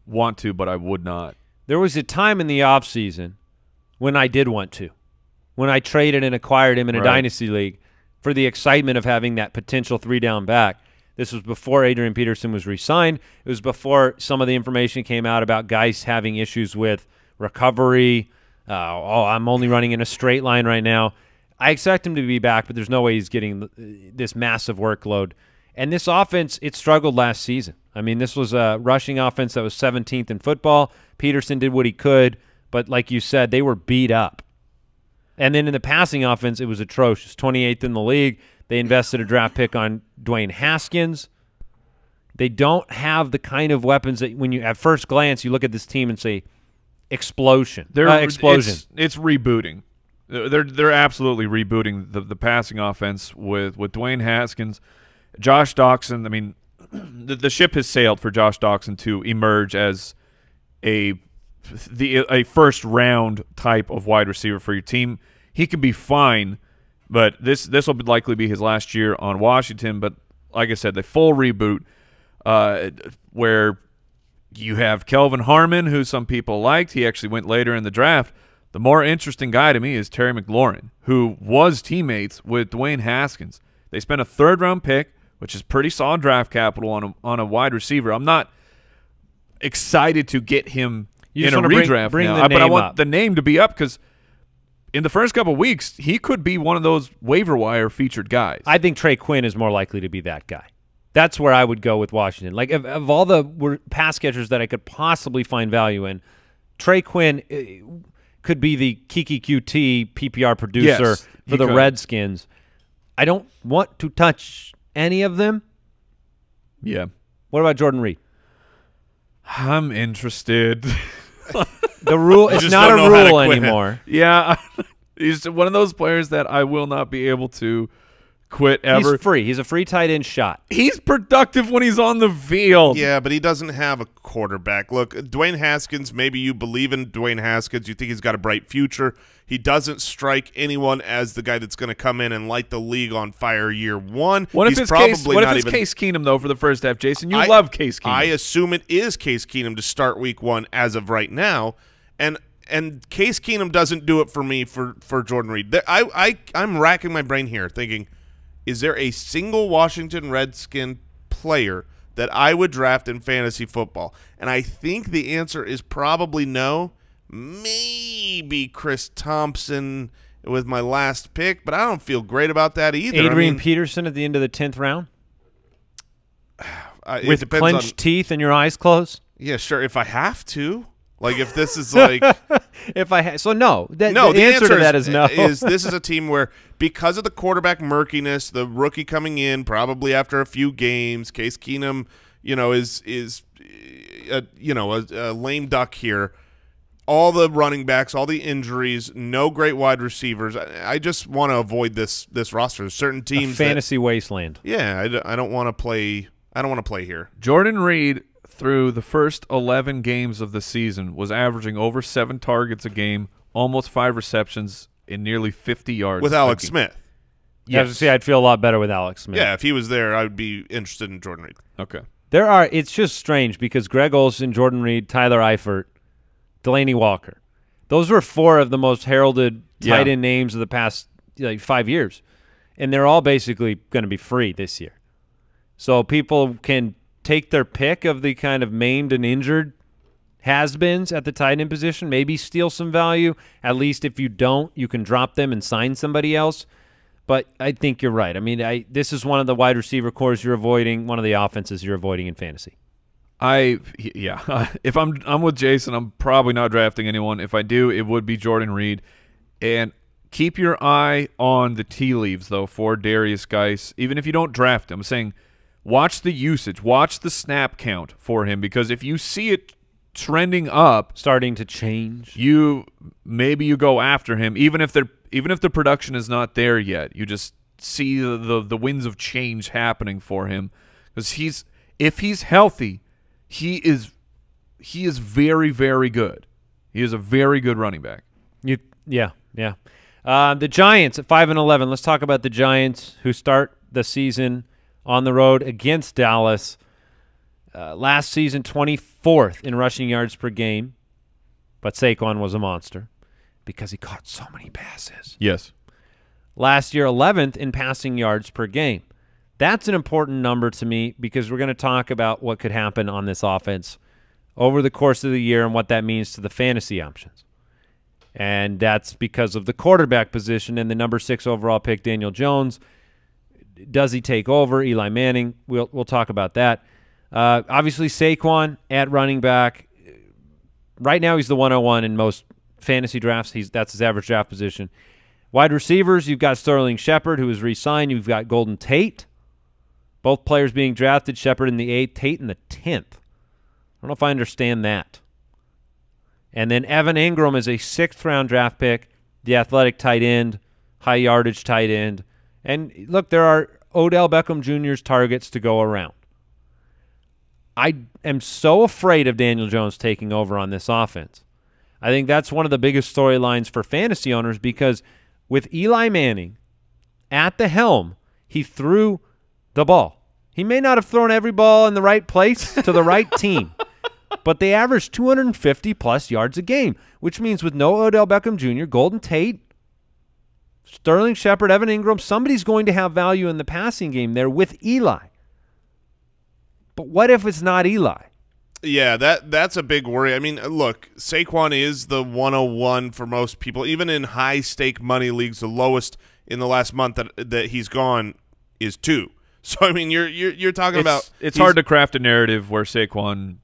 want to, but I would not. There was a time in the offseason when I did want to, when I traded and acquired him in a right. dynasty league for the excitement of having that potential three-down back. This was before Adrian Peterson was re-signed. It was before some of the information came out about Guice having issues with recovery. Uh, oh, I'm only running in a straight line right now. I expect him to be back, but there's no way he's getting this massive workload. And this offense, it struggled last season. I mean, this was a rushing offense that was seventeenth in football. Peterson did what he could, but like you said, they were beat up. And then in the passing offense, it was atrocious. twenty-eighth in the league. They invested a draft pick on Dwayne Haskins. They don't have the kind of weapons that when you at first glance, you look at this team and say, explosion. They're, uh, explosion. It's, it's rebooting. They're, they're absolutely rebooting the, the passing offense with, with Dwayne Haskins. Josh Doxson, I mean, The, the ship has sailed for Josh Doxson to emerge as a the a first round type of wide receiver for your team. He can be fine, but this this will likely be his last year on Washington. But like I said, the full reboot uh, where you have Kelvin Harmon, who some people liked. He actually went later in the draft. The more interesting guy to me is Terry McLaurin, who was teammates with Dwayne Haskins. They spent a third round pick, which is pretty solid draft capital on a, on a wide receiver. I'm not excited to get him you in a redraft bring, bring now, I, but I want up. the name to be up because in the first couple of weeks, he could be one of those waiver wire featured guys. I think Tre'Quan is more likely to be that guy. That's where I would go with Washington. Like of, of all the pass catchers that I could possibly find value in, Tre'Quan could be the Kiki Q T P P R producer yes, for the could. Redskins. I don't want to touch any of them. Yeah. What about Jordan Reed? I'm interested. The rule, it's not a rule anymore. Yeah. He's one of those players that I will not be able to quit ever. He's free. He's a free tight end shot. He's productive when he's on the field. Yeah, but he doesn't have a quarterback. Look, Dwayne Haskins, maybe you believe in Dwayne Haskins. You think he's got a bright future. He doesn't strike anyone as the guy that's going to come in and light the league on fire year one. What if he's it's, probably Case, what not if it's even, Case Keenum, though, for the first half, Jason? You I, love Case Keenum. I assume it is Case Keenum to start week one as of right now, and – And Case Keenum doesn't do it for me for, for Jordan Reed. I, I, I'm racking my brain here thinking, is there a single Washington Redskin player that I would draft in fantasy football? And I think the answer is probably no. Maybe Chris Thompson with my last pick, but I don't feel great about that either. Adrian I mean, Peterson at the end of the tenth round? Uh, with clenched on, teeth and your eyes closed? Yeah, sure, if I have to. Like if this is like, if I ha so no, that, no, the, the answer, answer to that is, is no. Is this is a team where because of the quarterback murkiness, the rookie coming in probably after a few games, Case Keenum, you know, is is, a, you know, a, a lame duck here. All the running backs, all the injuries, no great wide receivers. I, I just want to avoid this this roster. There's certain teams, a fantasy that, wasteland. Yeah, I, d I don't want to play. I don't want to play here. Jordan Reed, through the first eleven games of the season, was averaging over seven targets a game, almost five receptions, and nearly fifty yards. With Alex Smith. Yes. See, I'd feel a lot better with Alex Smith. Yeah, if he was there, I would be interested in Jordan Reed. Okay. There are. It's just strange because Greg Olsen, Jordan Reed, Tyler Eifert, Delaney Walker. Those were four of the most heralded tight end yeah. names of the past like, five years, and they're all basically going to be free this year. So people can take their pick of the kind of maimed and injured has-beens at the tight end position, maybe steal some value. At least if you don't, you can drop them and sign somebody else. But I think you're right. I mean, I, this is one of the wide receiver cores you're avoiding, one of the offenses you're avoiding in fantasy. I yeah. If I'm I'm with Jason, I'm probably not drafting anyone. If I do, it would be Jordan Reed. And keep your eye on the tea leaves, though, for Derrius Guice. Even if you don't draft him, I'm saying – watch the usage. Watch the snap count for him, because if you see it trending up, starting to change, you maybe you go after him, even if they're even if the production is not there yet. You just see the the, the winds of change happening for him, because he's if he's healthy, he is he is very very good. He is a very good running back. You yeah yeah. Uh, the Giants at five and eleven. Let's talk about the Giants, who start the season on the road against Dallas. Uh, last season, twenty-fourth in rushing yards per game. But Saquon was a monster because he caught so many passes. Yes. Last year, eleventh in passing yards per game. That's an important number to me because we're going to talk about what could happen on this offense over the course of the year and what that means to the fantasy options. And that's because of the quarterback position and the number six overall pick, Daniel Jones. Does he take over Eli Manning? We'll we'll talk about that. Uh, obviously, Saquon at running back. Right now, he's the one oh one in most fantasy drafts. He's that's his average draft position. Wide receivers, you've got Sterling Shepard, who was re-signed. You've got Golden Tate. Both players being drafted. Shepard in the eighth, Tate in the tenth. I don't know if I understand that. And then Evan Engram is a sixth round draft pick. The athletic tight end, high yardage tight end. And, look, there are Odell Beckham Junior's targets to go around. I am so afraid of Daniel Jones taking over on this offense. I think that's one of the biggest storylines for fantasy owners because with Eli Manning at the helm, he threw the ball. He may not have thrown every ball in the right place to the right team, but they averaged two hundred fifty plus yards a game, which means with no Odell Beckham Junior, Golden Tate, Sterling Shepard, Evan Engram, somebody's going to have value in the passing game there with Eli. But what if it's not Eli? Yeah, that that's a big worry. I mean, look, Saquon is the one oh one for most people. Even in high-stake money leagues, the lowest in the last month that that he's gone is two. So I mean, you're you're you're talking it's, about it's hard to craft a narrative where Saquon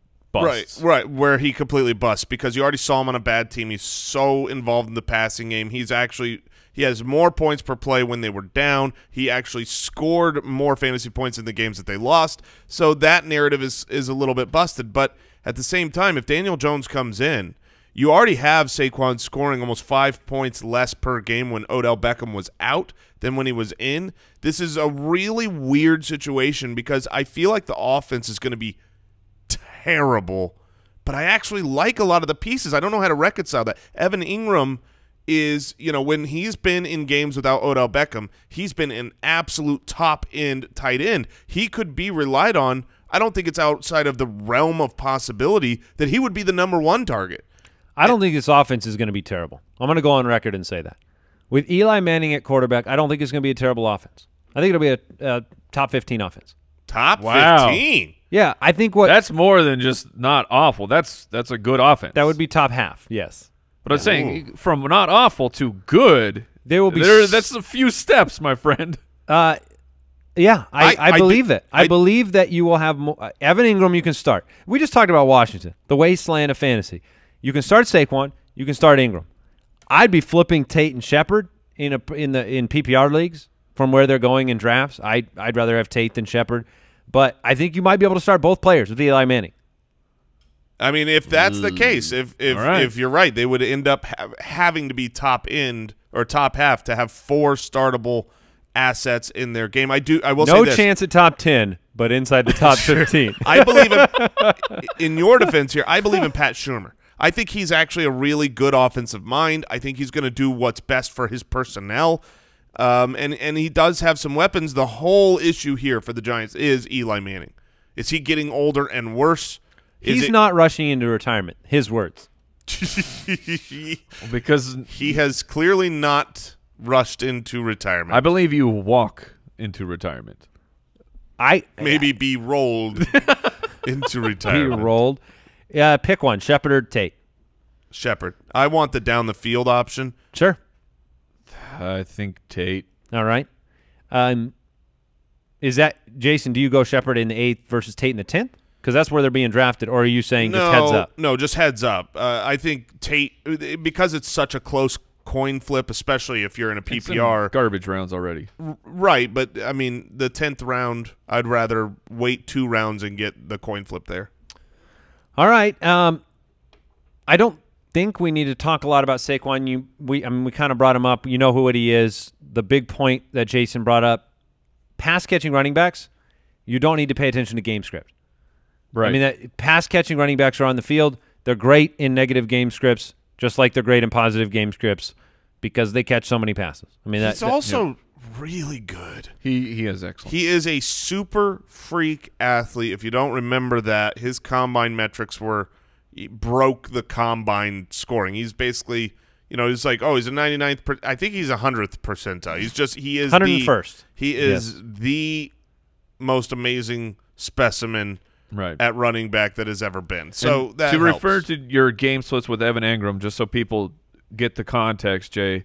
busts. Right, right, where he completely busts, because you already saw him on a bad team. He's so involved in the passing game. He's actually he has more points per play when they were down. He actually scored more fantasy points in the games that they lost. So that narrative is is a little bit busted. But at the same time, if Daniel Jones comes in, you already have Saquon scoring almost five points less per game when Odell Beckham was out than when he was in. This is a really weird situation because I feel like the offense is going to be terrible, but I actually like a lot of the pieces. I don't know how to reconcile that. Evan Engram is, you know, when he's been in games without Odell Beckham, he's been an absolute top-end tight end. He could be relied on. I don't think it's outside of the realm of possibility that he would be the number one target. I don't think this offense is going to be terrible. I'm going to go on record and say that. With Eli Manning at quarterback, I don't think it's going to be a terrible offense. I think it'll be a, a top fifteen offense. Top wow. fifteen? Yeah, I think what... That's more than just not awful. That's that's a good offense. That would be top half, yes. But yeah. I'm saying Ooh. from not awful to good, there will be there, that's a few steps, my friend. Uh, yeah, I, I, I, I believe it. I, I believe that you will have... More, uh, Evan Engram, you can start. We just talked about Washington, the wasteland of fantasy. You can start Saquon. You can start Engram. I'd be flipping Tate and Shepard in a in the in P P R leagues from where they're going in drafts. I I'd rather have Tate than Shepard, but I think you might be able to start both players with Eli Manning. I mean, if that's the case, if if right. if you're right, they would end up ha having to be top end or top half to have four startable assets in their game. I do. I will no say this. chance at top ten, but inside the top fifteen. I believe in, in your defense here. I believe in Pat Shermer. I think he's actually a really good offensive mind. I think he's going to do what's best for his personnel, um, and, and he does have some weapons. The whole issue here for the Giants is Eli Manning. Is he getting older and worse? Is he's not rushing into retirement, his words. Because he has clearly not rushed into retirement. I believe you walk into retirement. I Maybe I, be rolled into retirement. Be rolled. Yeah, pick one, Shepard or Tate. Shepard. I want the down the field option. Sure. I think Tate. All right. Um, is that Jason? Do you go Shepard in the eighth versus Tate in the tenth? Because that's where they're being drafted. Or are you saying no, just heads up? No, just heads up. Uh, I think Tate, because it's such a close coin flip, especially if you're in a P P R, garbage rounds already. Right, but I mean the tenth round. I'd rather wait two rounds and get the coin flip there. All right. Um, I don't think we need to talk a lot about Saquon. You, we, I mean, we kind of brought him up. You know who it he is. The big point that Jason brought up: pass catching running backs. You don't need to pay attention to game script. Right. I mean, that pass catching running backs are on the field. They're great in negative game scripts, just like they're great in positive game scripts, because they catch so many passes. I mean, that's also. You know, really good. He he is excellent. He is a super freak athlete. If you don't remember that, his combine metrics were he broke the combine scoring. He's basically, you know, he's like, oh, he's a ninety-ninth. Per I think he's a hundredth percentile. He's just he is one hundred first. The, he is yes. the most amazing specimen right. at running back that has ever been. So and that to helps. Refer to your game splits with Evan Engram, just so people get the context, Jay.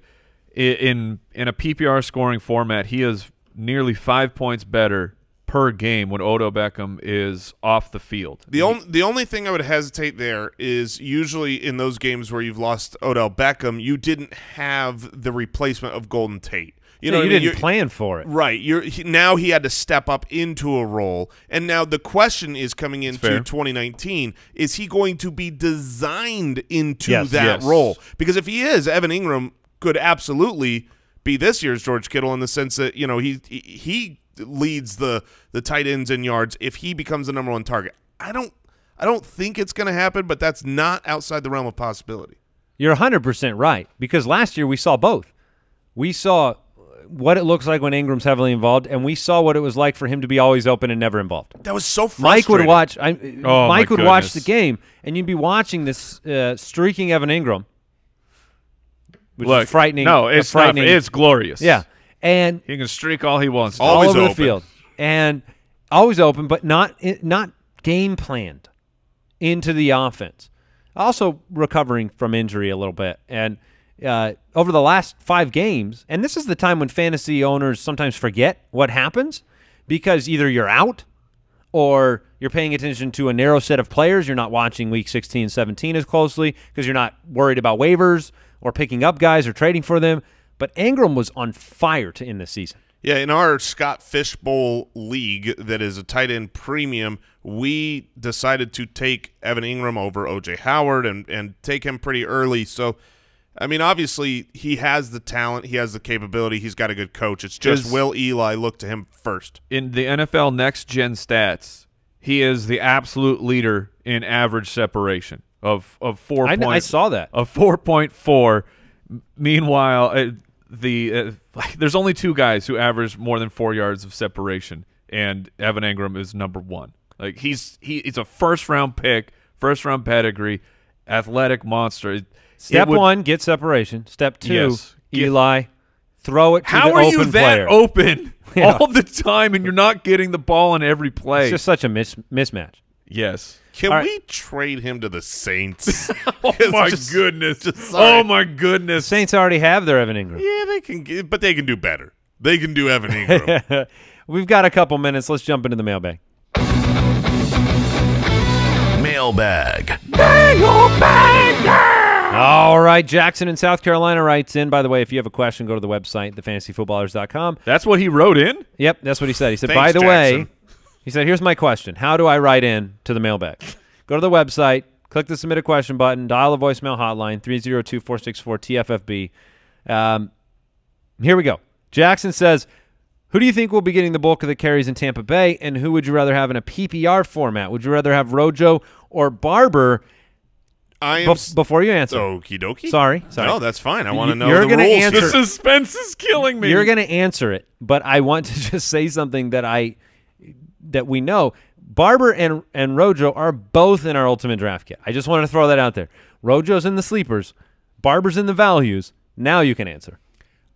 In in a P P R scoring format, he is nearly five points better per game when Odell Beckham is off the field. The only the only thing I would hesitate there is usually in those games where you've lost Odell Beckham, you didn't have the replacement of Golden Tate. You know, yeah, you didn't I mean? plan for it, right? You're he, now he had to step up into a role, and now the question is coming into twenty nineteen: is he going to be designed into yes, that yes. role? Because if he is, Evan Engram could absolutely be this year's George Kittle in the sense that, you know, he he leads the the tight ends in yards if he becomes the number one target. I don't I don't think it's going to happen, but that's not outside the realm of possibility. You're one hundred percent right, because last year we saw both. We saw what it looks like when Ingram's heavily involved, and we saw what it was like for him to be always open and never involved. That was so frustrating. Mike would watch I, oh, Mike would watch the game, and you'd be watching this uh, streaking Evan Engram. Which Look, is frightening. No, it's frightening. Not, it's glorious. Yeah, and he can streak all he wants, to. Always all over open. the field, and always open, but not not game planned into the offense. Also recovering from injury a little bit, and uh, over the last five games, and this is the time when fantasy owners sometimes forget what happens because either you're out or you're paying attention to a narrow set of players. You're not watching week sixteen, seventeen as closely because you're not worried about waivers or picking up guys or trading for them. But Engram was on fire to end the season. Yeah, in our Scott Fishbowl league that is a tight end premium, we decided to take Evan Engram over O J Howard and, and take him pretty early. So, I mean, obviously he has the talent. He has the capability. He's got a good coach. It's just is, will Eli look to him first? In the N F L Next Gen Stats, he is the absolute leader in average separation of, of four. I, point, I saw that. Of four point four. Meanwhile, uh, the uh, like, there's only two guys who average more than four yards of separation, and Evan Engram is number one. Like he's he, he's a first round pick, first round pedigree, athletic monster. It, Step would, one, get separation. Step two, yes, get, Eli, throw it to how the open How are you that player. open yeah. all the time, and you're not getting the ball in every play? It's just such a mis mismatch. Yes. Can all we right. trade him to the Saints? oh, my just, goodness. Just, oh, my goodness. Saints already have their Evan Engram. Yeah, they can get, but they can do better. They can do Evan Engram. We've got a couple minutes. Let's jump into the mailbag. Mailbag. Mailbag. All right, Jackson in South Carolina writes in. By the way, if you have a question, go to the website, the fantasy footballers dot com. That's what he wrote in? Yep, that's what he said. He said, Thanks, by the Jackson. way, he said, here's my question. How do I write in to the mailbag? Go to the website, click the submit a question button, dial a voicemail hotline, three zero two, four six four, T F F B. Um, here we go. Jackson says, who do you think will be getting the bulk of the carries in Tampa Bay, and who would you rather have in a P P R format? Would you rather have Rojo or Barber? I am Be before you answer. Okie dokie. Sorry, sorry. No, that's fine. I want to know you're the gonna rules. Answer. The suspense is killing me. You're going to answer it, but I want to just say something that I that we know. Barber and and Rojo are both in our ultimate draft kit. I just wanted to throw that out there. Rojo's in the sleepers. Barber's in the values. Now you can answer.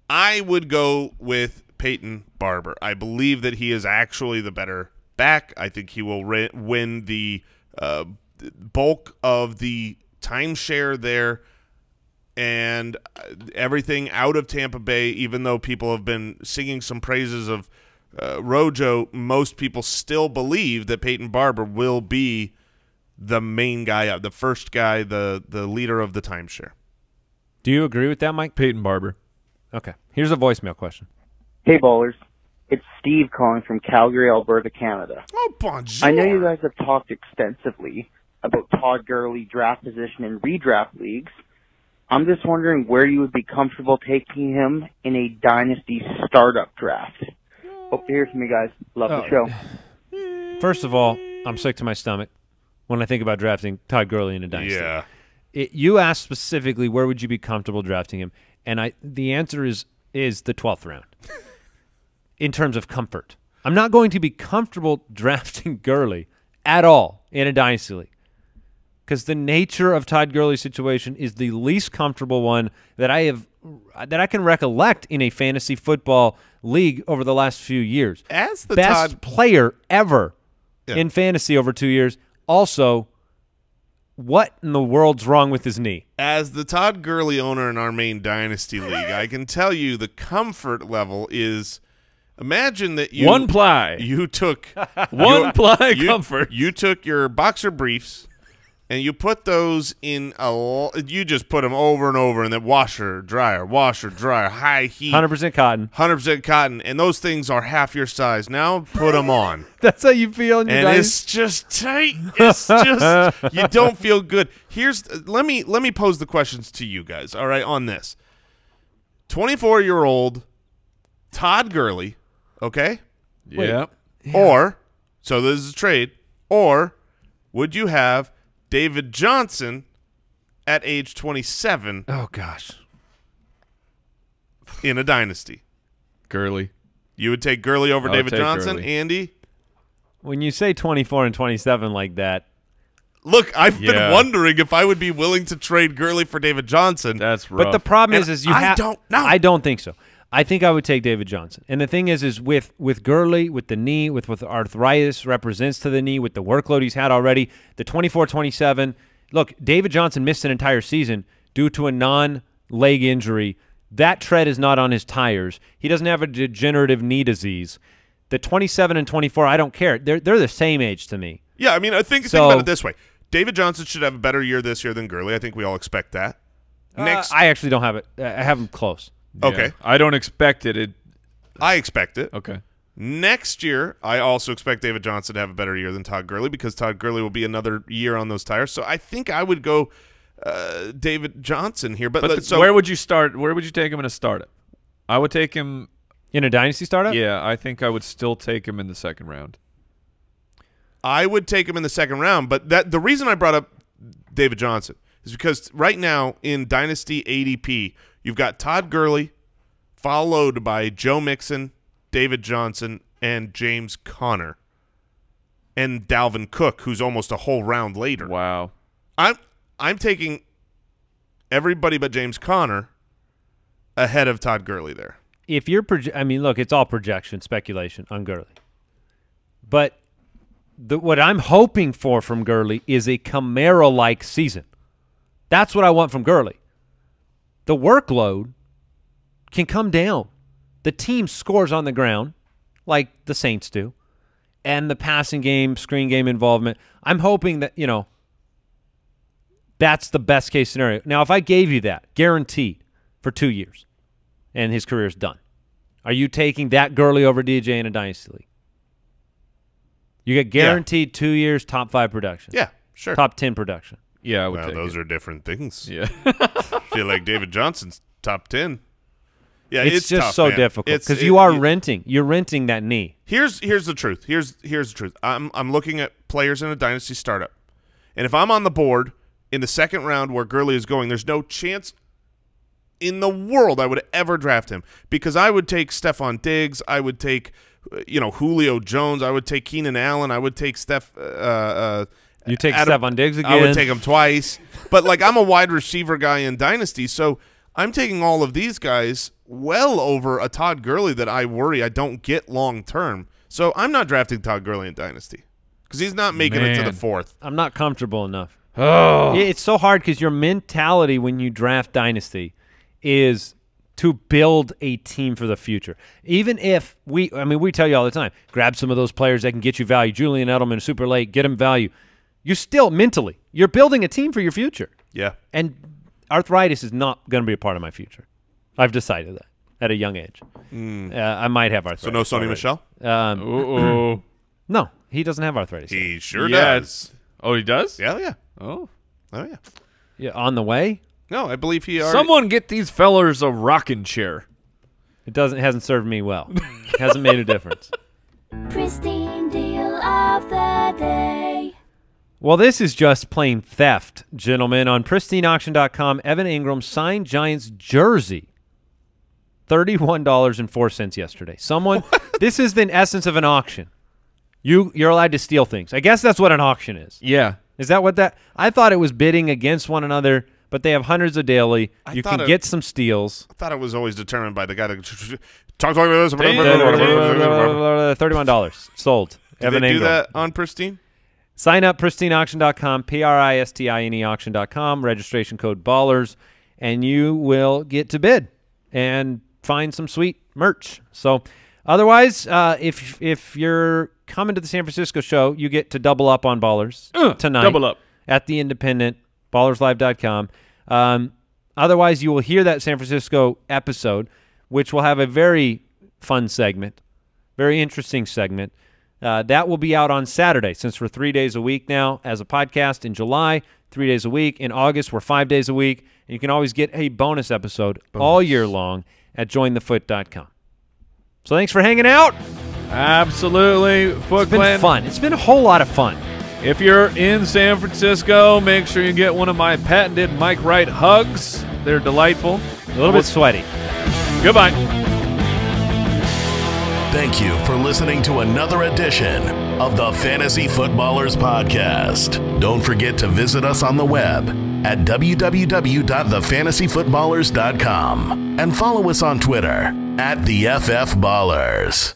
I would go with Peyton Barber. I believe that he is actually the better back. I think he will win the uh, bulk of the timeshare there, and everything out of Tampa Bay, even though people have been singing some praises of uh, Rojo, most people still believe that Peyton Barber will be the main guy, the first guy, the, the leader of the timeshare. Do you agree with that, Mike? Peyton Barber. Okay. Here's a voicemail question. Hey, ballers. It's Steve calling from Calgary, Alberta, Canada. Oh, bonjour. I know you guys have talked extensively about Todd Gurley draft position in redraft leagues. I'm just wondering where you would be comfortable taking him in a dynasty startup draft. Hope to hear from you guys. Love oh. the show. First of all, I'm sick to my stomach when I think about drafting Todd Gurley in a dynasty. Yeah. It, you asked specifically where would you be comfortable drafting him, and I the answer is is the twelfth round in terms of comfort. I'm not going to be comfortable drafting Gurley at all in a dynasty league, because the nature of Todd Gurley's situation is the least comfortable one that I have that I can recollect in a fantasy football league over the last few years. As the best Todd player ever yeah. in fantasy over two years. Also, what in the world's wrong with his knee? As the Todd Gurley owner in our main dynasty league, I can tell you the comfort level is. Imagine that you one ply. You took one you, ply you, comfort. You took your boxer briefs. And you put those in a – you just put them over and over in the washer, dryer, washer, dryer, high heat. one hundred percent cotton. one hundred percent cotton. And those things are half your size. Now put them on. That's how you feel in your And dice. It's just tight. It's just – you don't feel good. Here's – let me let me pose the questions to you guys, all right, on this. twenty-four-year-old Todd Gurley, okay? Yeah. Wait, or – so this is a trade. Or would you have – David Johnson at age twenty-seven. Oh, gosh. In a dynasty. Gurley. You would take Gurley over David Johnson, Gurley. Andy? When you say twenty-four and twenty-seven like that. Look, I've yeah. been wondering if I would be willing to trade Gurley for David Johnson. That's right. But the problem and is, is you I don't know. I don't think so. I think I would take David Johnson. And the thing is, is with, with Gurley, with the knee, with what arthritis represents to the knee, with the workload he's had already, the twenty-four twenty-seven, look, David Johnson missed an entire season due to a non-leg injury. That tread is not on his tires. He doesn't have a degenerative knee disease. The twenty-seven and twenty-four, I don't care. They're, they're the same age to me. Yeah, I mean, I think, so, think about it this way. David Johnson should have a better year this year than Gurley. I think we all expect that. Next, uh, I actually don't have it. I have him close. Yeah. Okay. I don't expect it. it. I expect it. Okay. Next year, I also expect David Johnson to have a better year than Todd Gurley because Todd Gurley will be another year on those tires. So I think I would go uh, David Johnson here. But, but the, so where would you start? Where would you take him in a startup? I would take him in a dynasty startup. Yeah, I think I would still take him in the second round. I would take him in the second round, but that the reason I brought up David Johnson is because right now in Dynasty A D P, you've got Todd Gurley followed by Joe Mixon, David Johnson, and James Conner, and Dalvin Cook, who's almost a whole round later. Wow. I'm I'm taking everybody but James Conner ahead of Todd Gurley there. If you're – I mean, look, it's all projection, speculation on Gurley. But – The, what I'm hoping for from Gurley is a Camara-like season. That's what I want from Gurley. The workload can come down. The team scores on the ground like the Saints do, and the passing game, screen game involvement. I'm hoping that, you know, that's the best-case scenario. Now, if I gave you that, guaranteed, for two years, and his career's done, are you taking that Gurley over D J in a dynasty league? You get guaranteed yeah. two years, top five production. Yeah, sure. Top ten production. Yeah, I would well, take those it. are different things. Yeah, I feel like David Johnson's top ten. Yeah, it's, it's just tough, so man. difficult because it, you are it, renting. You're renting that knee. Here's here's the truth. Here's here's the truth. I'm I'm looking at players in a dynasty startup, and if I'm on the board in the second round where Gurley is going, there's no chance in the world I would ever draft him because I would take Stephon Diggs. I would take. You know, Julio Jones. I would take Keenan Allen. I would take Steph. Uh, uh, you take Adam, Stephon Diggs again. I would take him twice. But, like, I'm a wide receiver guy in Dynasty, so I'm taking all of these guys well over a Todd Gurley that I worry I don't get long-term. So I'm not drafting Todd Gurley in Dynasty because he's not making Man, it to the fourth. I'm not comfortable enough. Oh. It's so hard because your mentality when you draft Dynasty is – to build a team for the future. Even if we, I mean, we tell you all the time, grab some of those players that can get you value. Julian Edelman, super late, get him value. You're still mentally, you're building a team for your future. Yeah. And arthritis is not going to be a part of my future. I've decided that at a young age. Mm. Uh, I might have arthritis. So no Sonny Michel? Um, Uh-oh. No, he doesn't have arthritis. He sure yes. does. Oh, he does? Yeah, yeah. Oh. Oh, yeah. Yeah, on the way? No, I believe he already... Someone get these fellers a rocking chair. It doesn't hasn't served me well. It hasn't made a difference. Pristine deal of the day. Well, this is just plain theft, gentlemen. On pristine auction dot com, Evan Engram signed Giants jersey. thirty-one dollars and four cents yesterday. Someone, what? This is the essence of an auction. You, you're allowed to steal things. I guess that's what an auction is. Yeah. Is that what that... I thought it was bidding against one another... But they have hundreds of daily. You can it, get some steals. I thought it was always determined by the guy that talks like this. thirty-one dollars sold. Do Evan they do Engram. that on Pristine? Sign up pristine auction dot com, P R I S T I N E auction dot com, registration code BALLERS, and you will get to bid and find some sweet merch. So otherwise, uh, if if you're coming to the San Francisco show, you get to double up on BALLERS uh, tonight. Double up. At the Independent, ballers live dot com. Um, otherwise, you will hear that San Francisco episode, which will have a very fun segment, very interesting segment. Uh, that will be out on Saturday, since we're three days a week now as a podcast. In July, three days a week. In August, we're five days a week. And you can always get a bonus episode bonus. all year long at join the foot dot com. So thanks for hanging out. Absolutely. Foot it's been Glenn. fun. It's been a whole lot of fun. If you're in San Francisco, make sure you get one of my patented Mike Wright hugs. They're delightful. A little bit sweaty. Goodbye. Thank you for listening to another edition of the Fantasy Footballers Podcast. Don't forget to visit us on the web at w w w dot the fantasy footballers dot com and follow us on Twitter at the F F Ballers.